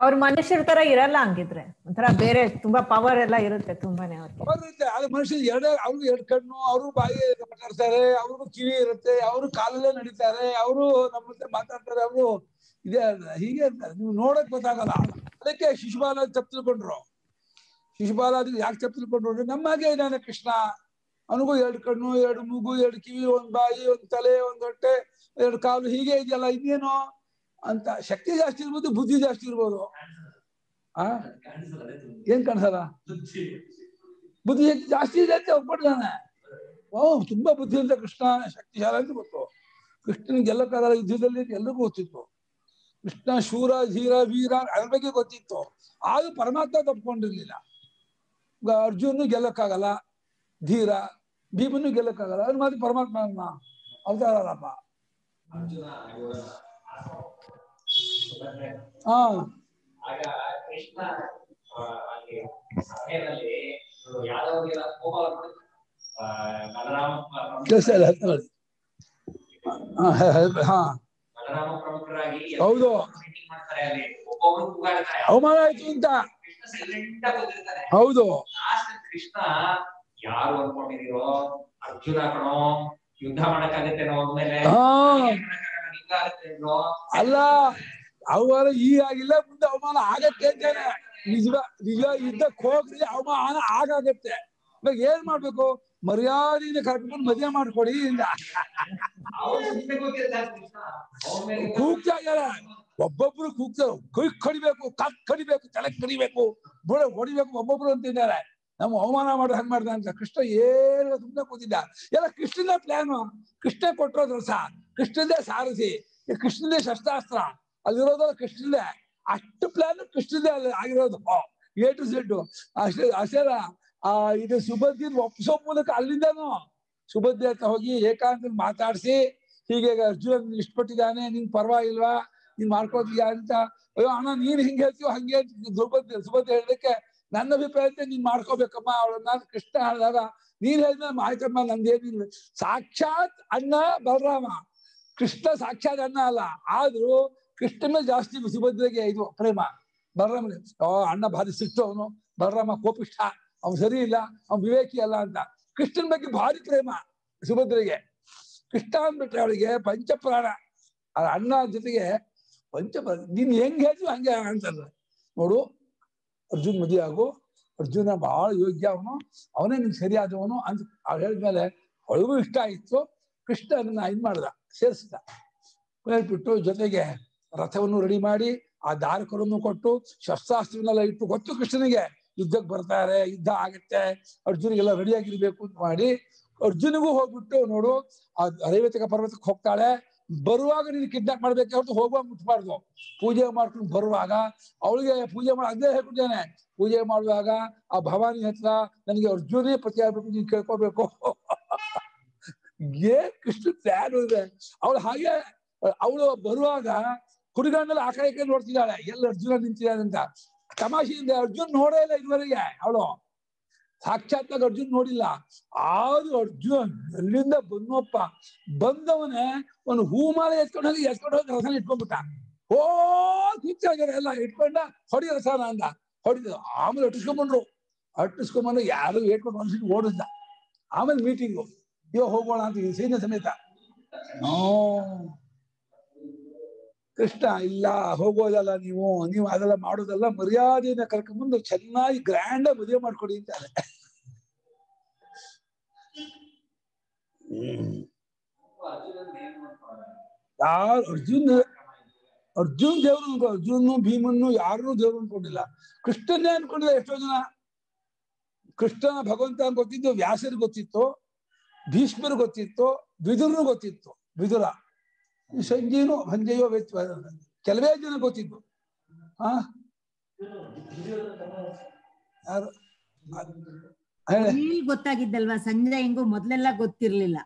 ಅವ್ರ ಮನುಷ್ಯರ ತರ ಇರಲ್ಲ, ಹಂಗಿದ್ರೆ ಒಂಥರ ಬೇರೆ, ತುಂಬಾ ಪವರ್ ಎಲ್ಲ ಇರುತ್ತೆ, ತುಂಬಾನೇ ಪವರ್ ಇರುತ್ತೆ. ಅದ್ರ ಮನುಷ್ಯ ಎರಡೇ, ಅವ್ರಿಗೂ ಎರಡು ಕಣ್ಣು, ಅವರು ಬಾಯಿ ಮಾತಾಡ್ತಾರೆ, ಅವ್ರಿಗೂ ಕಿವಿ ಇರುತ್ತೆ, ಅವರು ಕಾಲಲ್ಲೇ ನಡೀತಾರೆ, ಅವರು ನಮ್ಮ ಜೊತೆ ಮಾತಾಡ್ತಾರೆ, ಅವರು ಇದೇ ಹೀಗೆ ಇರ್ತಾರೆ, ನೀವು ನೋಡಕ್ ಗೊತ್ತಾಗಲ್ಲ. ಅದಕ್ಕೆ ಶಿಶುಪಾಲ ತಪ್ಪು ತಿಳ್ಕೊಂಡ್ರು. ಶಿಶುಪಾಲ ಅದು ಯಾಕೆ ತಪ್ಪು ತಿಳ್ಕೊಂಡ್ರು ಅಂದ್ರೆ, ನಮ್ಮಾಗೆ ಇದ್ದಾನೆ ಕೃಷ್ಣ, ಅವನಿಗೂ ಎರಡು ಕಣ್ಣು, ಎರಡು ಮೂಗು, ಎರಡು ಕಿವಿ, ಒಂದ್ ಬಾಯಿ, ಒಂದ್ ತಲೆ, ಒಂದ್ ಹೊಟ್ಟೆ, ಎರಡು ಕಾಲು, ಹೀಗೆ ಇದೆಯಲ್ಲ, ಇನ್ನೇನು ಅಂತ. ಶಕ್ತಿ ಜಾಸ್ತಿ ಇರ್ಬೋದು, ಬುದ್ಧಿ ಜಾಸ್ತಿ ಇರ್ಬೋದು, ಆ ಏನ್ ಕಾಣಿಸಲ್ಲ. ಬುದ್ಧಿ ಜಾಸ್ತಿ ಇದೆ ಅಂತ ಒಪ್ಪಿದ್ದಾನೆ, ಓ ತುಂಬಾ ಬುದ್ಧಿ ಅಂತ ಕೃಷ್ಣ, ಶಕ್ತಿಶಾಲ ಅಂತ ಗೊತ್ತು. ಕೃಷ್ಣನ್ಗೆಲ್ಲ ಕಾಲ ಯುದ್ಧದಲ್ಲಿ ಎಲ್ಲರಿಗೂ ಗೊತ್ತಿತ್ತು, ಕೃಷ್ಣ ಶೂರ, ಧೀರ, ವೀರ, ಅದ್ರ ಬಗ್ಗೆ ಗೊತ್ತಿತ್ತು. ಆದ್ರೂ ಪರಮಾತ್ಮ ತಪ್ಕೊಂಡಿರ್ಲಿಲ್ಲ. ಅರ್ಜುನ್ ಗೆಲ್ಲಕ್ಕಾಗಲ್ಲ, ಧೀರ ಭೀಮನ್ನು ಗೆಲ್ಲಕ್ಕಾಗಲ್ಲ, ಅದ್ರ ಮಾತ್ರ ಪರಮಾತ್ಮ ಅವತಾರಲ್ಲಪ್ಪ. ಹಾ ಕೆಲಸ ಇಲ್ಲ, ಹಾ ಹೌದು, ಅವಮಾನ ಆಯ್ತು ಅಂತ. ಹೌದು, ಕೃಷ್ಣ ಯಾರು ಅನ್ಕೊಂಡಿದೀರೋ ಅರ್ಜುನ ಕಣೋ, ಯುದ್ಧ ಮಾಡಕ್ಕಾಗತ್ತೇನೋ ಅಂದ್ಮೇಲೆ ಅಲ್ಲ, ಅವಮಾನ ಈ ಆಗಿಲ್ಲ, ಮುಂದೆ ಅವಮಾನ ಆಗತ್ತೆ ಅಂತಾನೆ. ನಿಜ ನಿಜ ಯುದ್ಧಕ್ಕೆ ಹೋಗ್ರಿ, ಅವಮಾನ ಆಗಾಗತ್ತೆ, ಇವಾಗ ಏನ್ ಮಾಡ್ಬೇಕು? ಮರ್ಯಾದೆಯಿಂದ ಕರ್ಕೊಂಡು ಮದುವೆ ಮಾಡ್ಕೊಡಿ. ಕೂಗ್ತಾ ಇದಾರೆ, ಒಬ್ಬೊಬ್ರು ಕೂಗ್ತಾರೆ, ಕೈ ಕಡಿಬೇಕು, ಕಾಕ್ ಕಡಿಬೇಕು, ತಲೆ ಕಡಿಬೇಕು, ಬುಡ ಹೊಡಿಬೇಕು, ಒಬ್ಬೊಬ್ರು ಅಂತಿದ್ದಾರೆ. ನಮ್ ಅವಮಾನ ಮಾಡೋ ಹಂಗ್ ಮಾಡ್ದ ಅಂತ ಕೃಷ್ಣ ಏನು ಸುಮ್ಮನೆ ಕೂತಿದ್ದ? ಎಲ್ಲ ಕೃಷ್ಣನ ಪ್ಲಾನು, ಕೃಷ್ಣ ಕೊಟ್ಟರೋದ್ರ ಸಾರ್, ಕೃಷ್ಣದೇ ಸಾರಸಿ, ಕೃಷ್ಣದೇ ಶಸ್ತ್ರಾಸ್ತ್ರ, ಅಲ್ಲಿರೋದ ಕೃಷ್ಣದೇ, ಅಷ್ಟು ಪ್ಲಾನ್ ಕೃಷ್ಣದೇ ಅಲ್ಲಿ ಆಗಿರೋದು, ಎ ಟು ಝೆಡ್ ಅಷ್ಟೇ. ಅಷ್ಟೇರ ಆ ಇದು ಸುಭದ್ರಿ ಒಪ್ಪಿಸೋ ಮೂಲಕ ಅಲ್ಲಿಂದನು ಸುಭದ್ರಿ ಅಂತ ಹೋಗಿ ಏಕಾಂತ ಮಾತಾಡಿಸಿ, ಹೀಗೆ ಅರ್ಜುನ್ ಇಷ್ಟಪಟ್ಟಿದ್ದಾನೆ, ನಿಂಗೆ ಪರವಾಗಿಲ್ವಾ, ನೀನ್ ಮಾಡ್ಕೊಳ್ತೀಯ ಅಂತ. ಅಯ್ಯೋ ಅಣ್ಣ ನೀನ್ ಹಿಂಗೆ ಹೇಳ್ತೀವೋ ಹಂಗೆ ಸುಭದ್ರಿ ಸುಭದ್ರಿ ಹೇಳೋದಕ್ಕೆ, ನನ್ನ ಅಭಿಪ್ರಾಯ ಅಂತ ನೀನ್ ಮಾಡ್ಕೋಬೇಕಮ್ಮ ಅವಳನ್ನ ಕೃಷ್ಣ ಹೇಳಿದಾಗ, ನೀನ್ ಹೇಳಿದ ಮಾಯ್ತಮ್ಮ, ನಂದೇನಿಲ್ಲ. ಸಾಕ್ಷಾತ್ ಅಣ್ಣ ಬಲರಾಮ, ಕೃಷ್ಣ ಸಾಕ್ಷಾತ್ ಅಣ್ಣ ಅಲ್ಲ, ಆದ್ರೂ ಕೃಷ್ಣನ ಜಾಸ್ತಿ ಸುಭದ್ರೆಗೆ ಇದು ಪ್ರೇಮ, ಬಲರಾಮನಿಗೆ ಅಣ್ಣ ಭಾರಿ ಸಿಟ್ಟು, ಅವನು ಬಲರಾಮ ಕೋಪಿಷ್ಠ, ಅವ್ನು ಸರಿ ಇಲ್ಲ, ಅವ್ನು ವಿವೇಕಿ ಅಲ್ಲ ಅಂತ. ಕೃಷ್ಣನ ಬಗ್ಗೆ ಭಾರಿ ಪ್ರೇಮ ಸುಭದ್ರೆಗೆ, ಕೃಷ್ಣ ಅಂದ್ಬಿಟ್ರೆ ಅವಳಿಗೆ ಪಂಚಪ್ರಾಣ, ಅಣ್ಣ ಜೊತೆಗೆ ಪಂಚ. ನೀನ್ ಹೆಂಗ್ ಹೇಳ್ತೀವಿ ಹಂಗೆ ಅಂತಂದ್ರೆ, ನೋಡು ಅರ್ಜುನ್ ಮದುವೆ ಆಗು, ಅರ್ಜುನ ಬಹಳ ಯೋಗ್ಯ ಅವನು, ಅವನೇ ನಿನ್ ಸರಿಯಾದವನು ಅಂತ ಅವ್ರು ಹೇಳಿದ್ಮೇಲೆ ಅವಳಿಗೂ ಇಷ್ಟ ಆಯಿತು. ಕೃಷ್ಣ ಅದನ್ನ ಇದು ಮಾಡ್ದ, ಸೇರಿಸಿದ, ಹೇಳ್ಬಿಟ್ಟು ಜೊತೆಗೆ ರಥವನ್ನು ರೆಡಿ ಮಾಡಿ ಆ ಧಾರಕರನ್ನು ಕೊಟ್ಟು ಶಸ್ತ್ರಾಸ್ತ್ರವನ್ನೆಲ್ಲ ಇಟ್ಟು, ಗೊತ್ತು ಕೃಷ್ಣನಿಗೆ ಯುದ್ಧಕ್ಕೆ ಬರ್ತಾರೆ, ಯುದ್ಧ ಆಗತ್ತೆ, ಅರ್ಜುನಿಗೆಲ್ಲ ರೆಡಿಯಾಗಿರ್ಬೇಕು ಅಂತ ಮಾಡಿ, ಅರ್ಜುನಿಗೂ ಹೋಗ್ಬಿಟ್ಟು ನೋಡು ಆ ಐವತ್ತಿಕ ಪರ್ವತಕ್ಕೆ ಹೋಗ್ತಾಳೆ, ಬರುವಾಗ ನೀನು ಕಿಡ್ನಾಪ್ ಮಾಡ್ಬೇಕು ಹೊರತು ಹೋಗುವಾಗ ಮುಟ್ಬಾರ್ದು. ಪೂಜೆ ಮಾಡ್ಕೊಂಡು ಬರುವಾಗ ಅವಳಿಗೆ ಪೂಜೆ ಮಾಡಿ ಅದೇ ಹೇಳ್ಬಿಟ್ಟಿದ್ದಾನೆ, ಪೂಜೆ ಮಾಡುವಾಗ ಆ ಭವಾನಿ ಹತ್ರ ನನಗೆ ಅರ್ಜುನೇ ಪತಿ ಆಗ್ಬೇಕು, ನೀನು ಕೇಳ್ಕೋಬೇಕು. ಏನ್ ಕೃಷ್ಣ ಯಾರು ಇದೆ ಅವಳು? ಹಾಗೆ ಅವಳು ಬರುವಾಗ ಕುರಿಗಣ್ಣಲ್ಲಿ ಆ ಕಡೆ ಈ ಕಡೆ ನೋಡ್ತಿದ್ದಾಳೆ, ಎಲ್ಲ ಅರ್ಜುನ ನಿಂತಿದ್ದಾನೆ ಅಂತ. ತಮಾಷೆಯಿಂದ ಅರ್ಜುನ್ ನೋಡೇ ಇಲ್ಲ ಇದುವರೆಗೆ, ಅವಳು ಸಾಕ್ಷಾತ್ನಾಗ ಅರ್ಜುನ್ ನೋಡಿಲ್ಲ. ಆದ್ರೂ ಅರ್ಜುನ್ ಎಲ್ಲಿಂದ ಬಂದಪ್ಪ, ಬಂದವನೇ ಒಂದು ಹೂಮಾಲೆ ಎತ್ಕೊಂಡು ಹೋಗಿ ಎತ್ಕೊಂಡು ಹೋಗಿ ರಸನ ಇಟ್ಕೊಂಡ್ಬಿಟ್ಟ. ಓ ಕುಚ್ಚಾಗ್ಯಾರ ಎಲ್ಲ ಇಟ್ಕೊಂಡ ಹೊಡಿದ್ರು ಸರ್ ಅಂದ ಹೊಡಿದ್ರು. ಆಮೇಲೆ ಅಟ್ಟಿಸ್ಕೊಂಡ್ಬಂದ್ರು. ಅಟ್ಟಿಸ್ಕೊಂಡ್ಬಂದು ಯಾರು ಇಟ್ಕೊಂಡು ಒಂದ್ಸಿಟ್ಟು ಓಡಿಸ್ದ. ಆಮೇಲೆ ಮೀಟಿಂಗು ಇವಾಗ ಹೋಗೋಣ ಅಂತ ಸೈನ್ಯ ಸಮೇತ. ಕೃಷ್ಣ ಇಲ್ಲ ಹೋಗೋದಲ್ಲ, ನೀವು ನೀವು ಅದೆಲ್ಲ ಮಾಡೋದಲ್ಲ, ಮರ್ಯಾದೆಯನ್ನ ಕರ್ಕೊಂಡ್ಬಂದು ಚೆನ್ನಾಗಿ ಗ್ರ್ಯಾಂಡ್ ಆಗಿ ಮದುವೆ ಮಾಡ್ಕೊಡಿ ಅಂತಾರೆ. ಯಾರು ಅರ್ಜುನ್ ಅರ್ಜುನ್ ದೇವ್ರು ಅನ್ಕೊ ಅರ್ಜುನು ಭೀಮನ್ನು ಯಾರನ್ನೂ ದೇವ್ರು ಅನ್ಕೊಂಡಿಲ್ಲ, ಕೃಷ್ಣನ್ನೇ ಅನ್ಕೊಂಡಿಲ್ಲ. ಎಷ್ಟೋ ಜನ ಕೃಷ್ಣನ ಭಗವಂತ ಅಂತ ಗೊತ್ತಿತ್ತು, ವ್ಯಾಸರು ಗೊತ್ತಿತ್ತು, ಭೀಷ್ಮರು ಗೊತ್ತಿತ್ತು, ವಿದುರ್ನು ಗೊತ್ತಿತ್ತು, ವಿದುರ ಸಂಜೀನು ಸಂಜೆಯೋ ವೆಚ್ ಕೆಲವೇ ಜನ ಗೊತ್ತಿತ್ತು. ಹಾ ಯಾರು ಗೊತ್ತಾಗಿದ್ದಲ್ವಾ ಸಂಜೆ, ಹೆಂಗೋ ಮೊದ್ಲೆಲ್ಲ ಗೊತ್ತಿರ್ಲಿಲ್ಲ.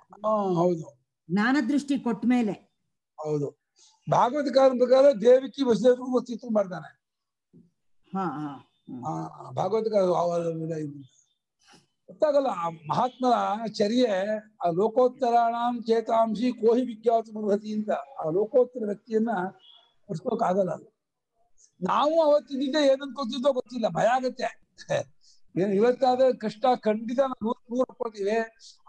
ಹೌದು, ಜ್ಞಾನ ದೃಷ್ಟಿ ಕೊಟ್ಟ ಮೇಲೆ. ಹೌದು, ಭಾಗವತ ಕಾರಣ ಪ್ರಕಾರ ದೇವಿಕಿ ವಸುದೇವರು ಗೊತ್ತಿತ್ತು ಮಾಡ್ತಾನೆ. ಭಾಗವತ ಗೊತ್ತಾಗಲ್ಲ. ಮಹಾತ್ಮರ ಚರ್ಯೆ ಆ ಲೋಕೋತ್ತರಾಣಾಂ ಚೇತಾಂಶಿ ಕೋಹಿ ವಿಜ್ಞಾತ ಮೃಹತಿಯಿಂದ ಆ ಲೋಕೋತ್ತರ ವ್ಯಕ್ತಿಯನ್ನ ಹೊರ್ಸ್ಕೋಕಾಗಲ್ಲ. ನಾವು ಅವತ್ತಿನಿಂದ ಏನಂತ ಗೊತ್ತಿದ್ದೋ ಗೊತ್ತಿಲ್ಲ, ಭಯ ಆಗತ್ತೆ. ಏನ್ ಇವತ್ತಾದ್ರೆ ಕಷ್ಟ ಖಂಡಿತ ನೂರ್ ನೂರ್ ಹಾಕೊಳ್ತೀವಿ.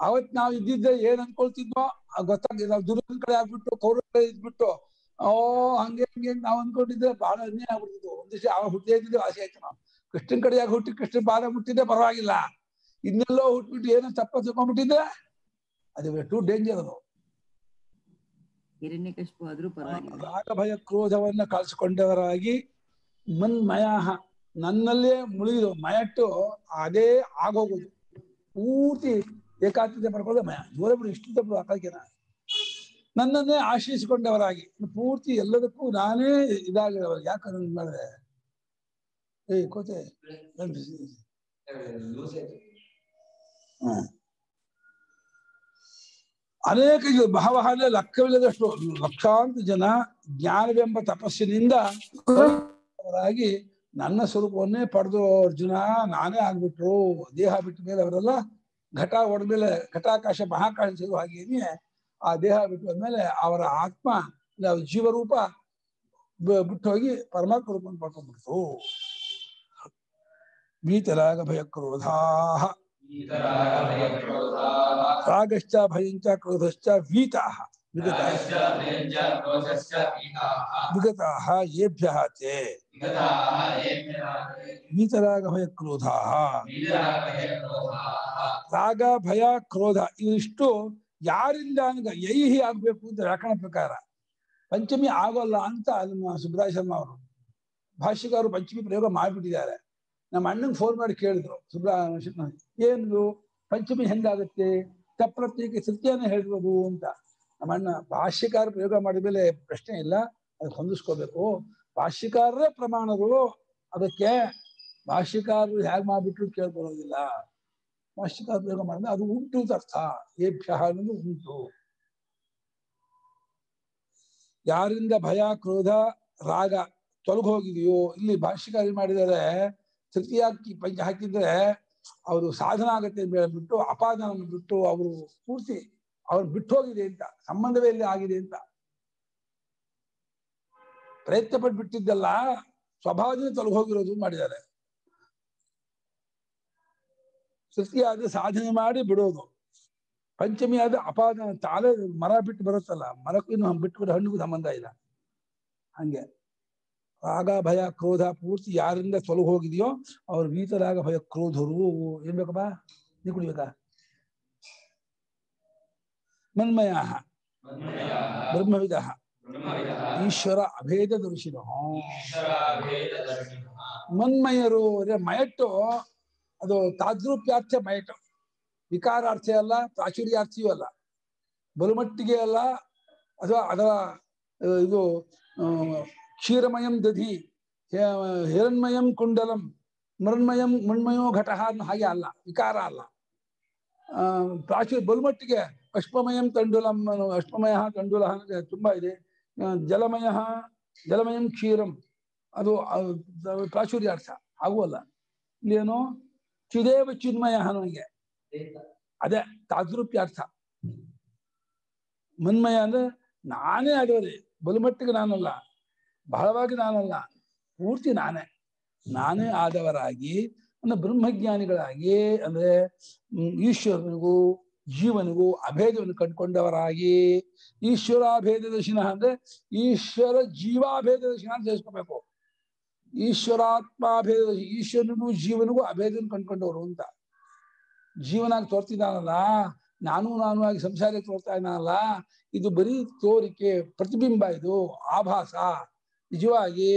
ಅವತ್ ನಾವ್ ಇದ್ದಿದ್ದೆ ಏನ್ ಅನ್ಕೊಳ್ತಿದ್ವೋ ಗೊತ್ತಾಗಿದೆ. ನಾವು ದುರ್ಗನ್ ಕಡೆ ಆಗ್ಬಿಟ್ಟು ಕೌರ ಕಡೆ ಇದ್ಬಿಟ್ಟು ಓ ಹಂಗೆ ಹಂಗೆ ನಾವ್ ಅನ್ಕೊಂಡಿದ್ರೆ ಬಹಳ ಅನ್ಯಾಯ ಆಗ್ಬಿಡ್ತಿದ್ವು. ಒಂದಿಷ್ಟು ಅವ ಹುಟ್ಟೇ ಇದ್ದಿದ್ದು ಆಸೆ ಆಯ್ತು. ನಾವು ಕೃಷ್ಣನ್ ಕಡೆಯಾಗಿ ಹುಟ್ಟಿ ಕೃಷ್ಣನ್ ಬಾಲ ಮುಟ್ಟಿದ್ರೆ ಪರವಾಗಿಲ್ಲ, ಇನ್ನೆಲ್ಲೋ ಹುಟ್ಬಿಟ್ಟು ಏನೋ ತಪ್ಪ ತಿಳ್ಕೊಂಡ್ಬಿಟ್ಟಿದ್ರೆ ಅದೇ ಟೂ ಡೇಂಜರ್. ಅದು ರಾಗ ಭಯ ಕ್ರೋಧವನ್ನ ಕಳ್ಸಿಕೊಂಡವರಾಗಿ ಮನ್ಮಯಾಹ ನನ್ನಲ್ಲೇ ಮುಳುಗಿದು ಮಯಟ್ಟು ಅದೇ ಆಗೋಗುದು. ಪೂರ್ತಿ ಏಕಾತ್ಮತೆ ಪಡ್ಕೊಳ್ಳೋದು ಮಯ ದೂರ ಬಿಡು, ಇಷ್ಟಿಂದ ಬಿಡು ಹಾಕಕ್ಕೆ. ನನ್ನನ್ನೇ ಆಶ್ರಯಿಸಿಕೊಂಡವರಾಗಿ ಪೂರ್ತಿ ಎಲ್ಲದಕ್ಕೂ ನಾನೇ ಇದಾಗಿರೋರು. ಯಾಕೆ ಮಾಡಿದೆ ಏ ಕೋತೆ ಅನೇಕ ಭಾವಹಾನ ಲಕ್ಕವಿಲ್ಲದಷ್ಟು ಲಕ್ಷಾಂತರ ಜನ ಜ್ಞಾನವೆಂಬ ತಪಸ್ಸಿನಿಂದ ಅವರಾಗಿ ನನ್ನ ಸ್ವರೂಪವನ್ನೇ ಪಡೆದ್ರು. ಅರ್ಜುನ ನಾನೇ ಆಗ್ಬಿಟ್ರು. ದೇಹ ಬಿಟ್ಟ ಮೇಲೆ ಅವರೆಲ್ಲ ಘಟ ಒಡ್ಮೇಲೆ ಘಟಾಕಾಶ ಮಹಾಕಾಶ ಸೇರುವ ಹಾಗೇನೆ ಆ ದೇಹ ಬಿಟ್ಟ ಮೇಲೆ ಅವರ ಆತ್ಮ ಜೀವರೂಪ ಬಿಟ್ಟು ಹೋಗಿ ಪರಮಾತ್ಮ ರೂಪವನ್ನು ಪಡ್ಕೊಂಡ್ಬಿಡ್ತು. ಭೀತರಾಗ ಭಯ ಕ್ರೋಧ ರಾಗಶ್ಚ ಭಯಂಚ ಕ್ರೋಧಶ್ಚ ಭೀತಾ ಭಯ ಕ್ರೋಧ ರಾಗ ಭಯ ಕ್ರೋಧ ಇವಿಷ್ಟು ಯಾರಿಂದ ಯೈಹಿ ಆಗ್ಬೇಕು ಅಂತ ವ್ಯಾಕರಣ ಪ್ರಕಾರ ಪಂಚಮಿ ಆಗೋಲ್ಲ ಅಂತ ನಮ್ಮ ಸುಬ್ರಾಯ ಶರ್ಮಾ ಅವರು ಭಾಷ್ಯಕಾರರು ಪಂಚಮಿ ಪ್ರಯೋಗ ಮಾಡಿಬಿಟ್ಟಿದ್ದಾರೆ. ನಮ್ಮ ಅಣ್ಣಂಗೆ ಫೋನ್ ಮಾಡಿ ಕೇಳಿದ್ರು ಸುಬ್ರಾಯ ಶರ್ಮಾ, ಏನು ಪಂಚಮಿ ಹೆಂಗಾಗತ್ತೆ, ತಪ್ರತ್ಯಕ್ಕೆ ಸತ್ಯನ ಹೇಳ್ಬೋದು ಅಂತ. ನಮ್ಮ ಅಣ್ಣ ಭಾಷ್ಯಕಾರ ಪ್ರಯೋಗ ಮಾಡಿದ್ಮೇಲೆ ಪ್ರಶ್ನೆ ಇಲ್ಲ, ಅದಕ್ಕೆ ಹೊಂದಿಸ್ಕೋಬೇಕು. ಭಾಷ್ಯಕಾರರೇ ಪ್ರಮಾಣಗಳು, ಅದಕ್ಕೆ ಭಾಷ್ಯಕಾರರು ಹೇಗೆ ಮಾಡಿಬಿಟ್ರು ಕೇಳ್ಕೊಳ್ಳೋದಿಲ್ಲ. ಭಾಷ್ಯಕಾರ ಪ್ರಯೋಗ ಮಾಡಿದ್ರೆ ಅದು ಉಂಟು ಅಂತ ಅರ್ಥ. ಏಭ್ಯ ಅನ್ನೋದು ಉಂಟು. ಯಾರಿಂದ ಭಯ ಕ್ರೋಧ ರಾಗ ತೊಲಗೋಗಿದೆಯೋ, ಇಲ್ಲಿ ಭಾಷ್ಯಕಾರ ಮಾಡಿದರೆ ತೃತೀಯಾಕಿ ಪಂಚ ಹಾಕಿದ್ರೆ ಅವರು ಸಾಧನ ಆಗತ್ತೆ ಅಂತ ಹೇಳ್ಬಿಟ್ಟು ಅಪಾದನ ಬಿಟ್ಟು ಅವರು ಪೂರ್ತಿ ಅವ್ರು ಬಿಟ್ಟು ಹೋಗಿದೆ ಅಂತ, ಸಂಬಂಧವೇ ಇಲ್ಲಿ ಆಗಿದೆ ಅಂತ. ಪ್ರಯತ್ನ ಪಟ್ಟು ಬಿಟ್ಟಿದ್ದಲ್ಲ, ಸ್ವಭಾವದಿಂದ ತೊಲಗೋಗಿರೋದು ಮಾಡಿದ್ದಾರೆ. ಸೃಷ್ಟಿ ಆದ್ರೆ ಸಾಧನೆ ಮಾಡಿ ಬಿಡೋದು, ಪಂಚಮಿ ಆದ್ರೆ ಅಪಾದನ. ತಾಳೆ ಮರ ಬಿಟ್ಟು ಬರುತ್ತಲ್ಲ, ಮರಕ್ಕೂ ಇನ್ನು ಬಿಟ್ಟು ಹಣ್ಣಿಗೂ ಸಂಬಂಧ ಇಲ್ಲ. ಹಂಗೆ ರಾಗ ಭಯ ಕ್ರೋಧ ಪೂರ್ತಿ ಯಾರಿಂದ ತೊಲಗೋಗಿದೆಯೋ ಅವ್ರು ಭೀತರಾಗ ಭಯ ಕ್ರೋಧರು. ಏನ್ ಬೇಕಪ್ಪ, ನೀ ಕುಡಿಬೇಕಾ? ಮನ್ಮಯ ಬ್ರಹ್ಮವಿದ ಈಶ್ವರ ಅಭೇದ ದರ್ಶಿನ. ಮನ್ಮಯರು ಮಯಟ್ಟು ಅದು ತಾದ್ರೂಪ್ಯಾರ್ಥ ಮಯಟ್ಟು, ವಿಕಾರಾರ್ಥಿ ಅಲ್ಲ, ಪ್ರಾಚುರ್ಯಾರ್ಥಿಯೂ ಅಲ್ಲ, ಬಲುಮಟ್ಟಿಗೆ ಅಲ್ಲ. ಅಥವಾ ಅದರ ಇದು ಕ್ಷೀರಮಯಂ ದಧಿ ಹಿರಣ್ಮಯಂ ಕುಂಡಲಂ ಮೃಣ್ಮಯಂ ಮಣ್ಮಯೋ ಘಟಃ ಅನ್ನೋ ಹಾಗೆ ಅಲ್ಲ, ವಿಕಾರ ಅಲ್ಲ. ಆ ಪ್ರಾಚುರ್ ಬಲುಮಟ್ಟಿಗೆ ಅಶ್ವಮಯಂ ತಂಡುಲಂ ಅಶ್ವಮಯ ತಂಡುಲ ತುಂಬಾ ಇದೆ. ಜಲಮಯ ಜಲಮಯಂ ಕ್ಷೀರಂ ಅದು ಪ್ರಾಚುರ್ಯಾರ್ಥ ಹಾಗೂ ಅಲ್ಲ. ಇಲ್ಲೇನೋ ಚಿದೇವ ಚಿನ್ಮಯ ನನಗೆ ಅದೇ ತಾದ್ರೂಪ್ಯಾರ್ಥ. ಮನ್ಮಯ ಅಂದ್ರೆ ನಾನೇ ಅದೇ, ಬಲುಮಟ್ಟಿಗೆ ನಾನಲ್ಲ. ಬಹಳವಾಗಿ ನಾನಲ್ಲ, ಪೂರ್ತಿ ನಾನೇ ನಾನೇ ಆದವರಾಗಿ ಅಂದ್ರೆ ಬ್ರಹ್ಮಜ್ಞಾನಿಗಳಾಗಿ, ಅಂದ್ರೆ ಈಶ್ವರನಿಗೂ ಜೀವನಿಗೂ ಅಭೇದವನ್ನು ಕಂಡುಕೊಂಡವರಾಗಿ, ಈಶ್ವರಾಭೇದ ದರ್ಶನ ಅಂದ್ರೆ ಈಶ್ವರ ಜೀವಾಭೇದ ದರ್ಶನ ಅಂತ ತಿಳಿಸ್ಕೋಬೇಕು. ಈಶ್ವರಾತ್ಮಾಭೇದ ದರ್ಶನ, ಈಶ್ವರನಿಗೂ ಜೀವನಿಗೂ ಅಭೇದವನ್ನು ಕಂಡುಕೊಂಡವರು ಅಂತ. ಜೀವನಾಗಿ ತೋರ್ತಿದ್ದಾನಲ್ಲ, ನಾನು ನಾನು ಆಗಿ ಸಂಸಾರ ತೋರ್ತಾ ಇದ್ದಾನಲ್ಲ, ಇದು ಬರೀ ತೋರಿಕೆ, ಪ್ರತಿಬಿಂಬ, ಇದು ಆಭಾಸ. ನಿಜವಾಗಿ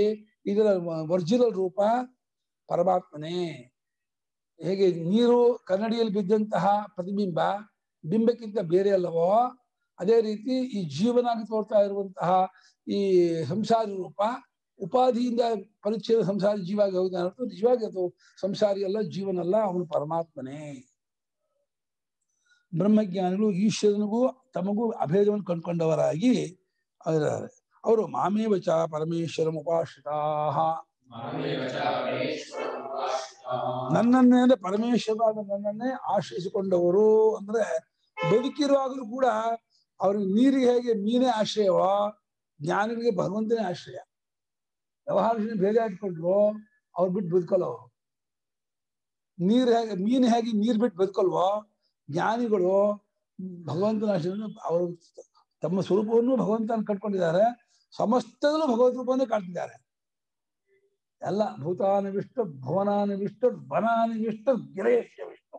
ಇದರ ಒರಿಜಿನಲ್ ರೂಪ ಪರಮಾತ್ಮನೇ. ಹೇಗೆ ನೀರು ಕನ್ನಡಿಯಲ್ಲಿ ಬಿದ್ದಂತಹ ಪ್ರತಿಬಿಂಬ ಬಿಂಬಕ್ಕಿಂತ ಬೇರೆ ಅಲ್ಲವೋ, ಅದೇ ರೀತಿ ಈ ಜೀವನಾಗಿ ತೋರ್ತಾ ಇರುವಂತಹ ಈ ಸಂಸಾರಿ ರೂಪ ಉಪಾಧಿಯಿಂದ ಪರಿಚ್ಛೇದ ಸಂಸಾರಿ ಜೀವಾಗಿ ಹೋಗಿದೆ ಅನ್ನೋದು ನಿಜವಾಗಿ ಅದು ಸಂಸಾರಿ ಅಲ್ಲ, ಜೀವನಲ್ಲ, ಅವನು ಪರಮಾತ್ಮನೇ. ಬ್ರಹ್ಮಜ್ಞಾನಿಗಳು ಈಶ್ವರನಿಗೂ ತಮಗೂ ಅಭೇದವನ್ನು ಕಂಡುಕೊಂಡವರಾಗಿ ಅವರು ಮಾಮೇವಚ ಪರಮೇಶ್ವರ ಉಪಾಶ್ರಿತಾ. ನನ್ನನ್ನೇ ಅಂದ್ರೆ ಪರಮೇಶ್ವರನಾದ ನನ್ನನ್ನೇ ಆಶ್ರಯಿಸಿಕೊಂಡವರು. ಅಂದ್ರೆ ಬದುಕಿರುವಾಗಲೂ ಕೂಡ ಅವ್ರಿಗೆ ನೀರಿಗೆ ಹೇಗೆ ಮೀನೇ ಆಶ್ರಯವೋ, ಜ್ಞಾನಿಗಳಿಗೆ ಭಗವಂತನೇ ಆಶ್ರಯ. ವ್ಯವಹಾರದಲ್ಲಿ ಭೇದ ಇಟ್ಕೊಂಡ್ರು ಅವ್ರು ಬಿಟ್ಟು ಬದುಕಲ್ವರು. ನೀರು ಹೇಗೆ ಮೀನು ಹೇಗೆ ನೀರು ಬಿಟ್ಟು ಬದುಕಲ್ವೋ, ಜ್ಞಾನಿಗಳು ಭಗವಂತನ ಆಶ್ರಯ. ಅವರು ತಮ್ಮ ಸ್ವರೂಪವನ್ನು ಭಗವಂತನ ಕಟ್ಕೊಂಡಿದ್ದಾರೆ, ಸಮಸ್ತದಲ್ಲೂ ಭಗವತ್ ರೂಪವನ್ನೇ ಕಾಣ್ತಿದ್ದಾರೆ. ಎಲ್ಲ ಭೂತಾನ ವಿಷ್ಣು, ಭುವನಾನ ವಿಷ್ಣು, ವನಾನ ವಿಷ್ಣು, ಗಿರೇಶ್ಯ ವಿಷ್ಣು.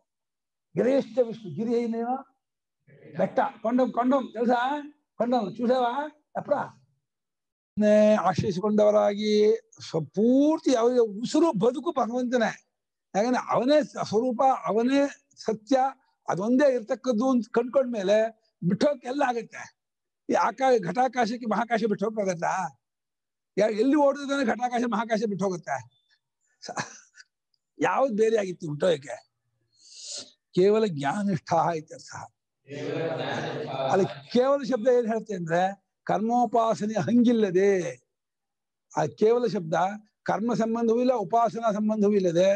ಗಿರೇಶ್ಯ ವಿಷ್ಣು ಗಿರಿ ಏನೇನೋ ಬೆಟ್ಟ. ಕೊಂಡಂ ಕೊಂಡಂ ಕೆಲಸ ಕೊಂಡಂ ಚೂಸವಾ ಅಪ್ಪ ಆಶ್ರಯಿಸಿಕೊಂಡವರಾಗಿ ಸ್ವಪೂರ್ತಿ ಅವರಿಗೆ ಉಸಿರು ಬದುಕು ಭಗವಂತನೇ. ಯಾಕಂದ್ರೆ ಅವನೇ ಸ್ವರೂಪ, ಅವನೇ ಸತ್ಯ, ಅದೊಂದೇ ಇರ್ತಕ್ಕದ್ದು ಅಂತ ಕಂಡ್ಕೊಂಡ್ಮೇಲೆ ಬಿಟ್ಟೋಕೆಲ್ಲ ಆಗತ್ತೆ. ಈ ಆಕಾಶ ಘಟಾಕಾಶಕ್ಕೆ ಮಹಾಕಾಶ ಬಿಟ್ಟೋಕಾಗತ್ತಾ? ಎಲ್ಲಿ ಓಡಿದ್ರೆ ಘಟಾಕಾಶ ಮಹಾಕಾಶ ಬಿಟ್ಟು ಹೋಗುತ್ತೆ. ಯಾವ್ದು ಬೇರೆ ಆಗಿತ್ತು ಬಿಟ್ಟೋಕೆ? ಕೇವಲ ಜ್ಞಾನಿಷ್ಠ ಇತ್ಯರ್ಥ. ಅಲ್ಲಿ ಕೇವಲ ಶಬ್ದ ಏನ್ ಹೇಳ್ತೆ ಅಂದ್ರೆ ಕರ್ಮೋಪಾಸನೆ ಹಂಗಿಲ್ಲದೆ. ಆ ಕೇವಲ ಶಬ್ದ ಕರ್ಮ ಸಂಬಂಧವೂ ಇಲ್ಲ, ಉಪಾಸನಾ ಸಂಬಂಧವೂ ಇಲ್ಲದೆ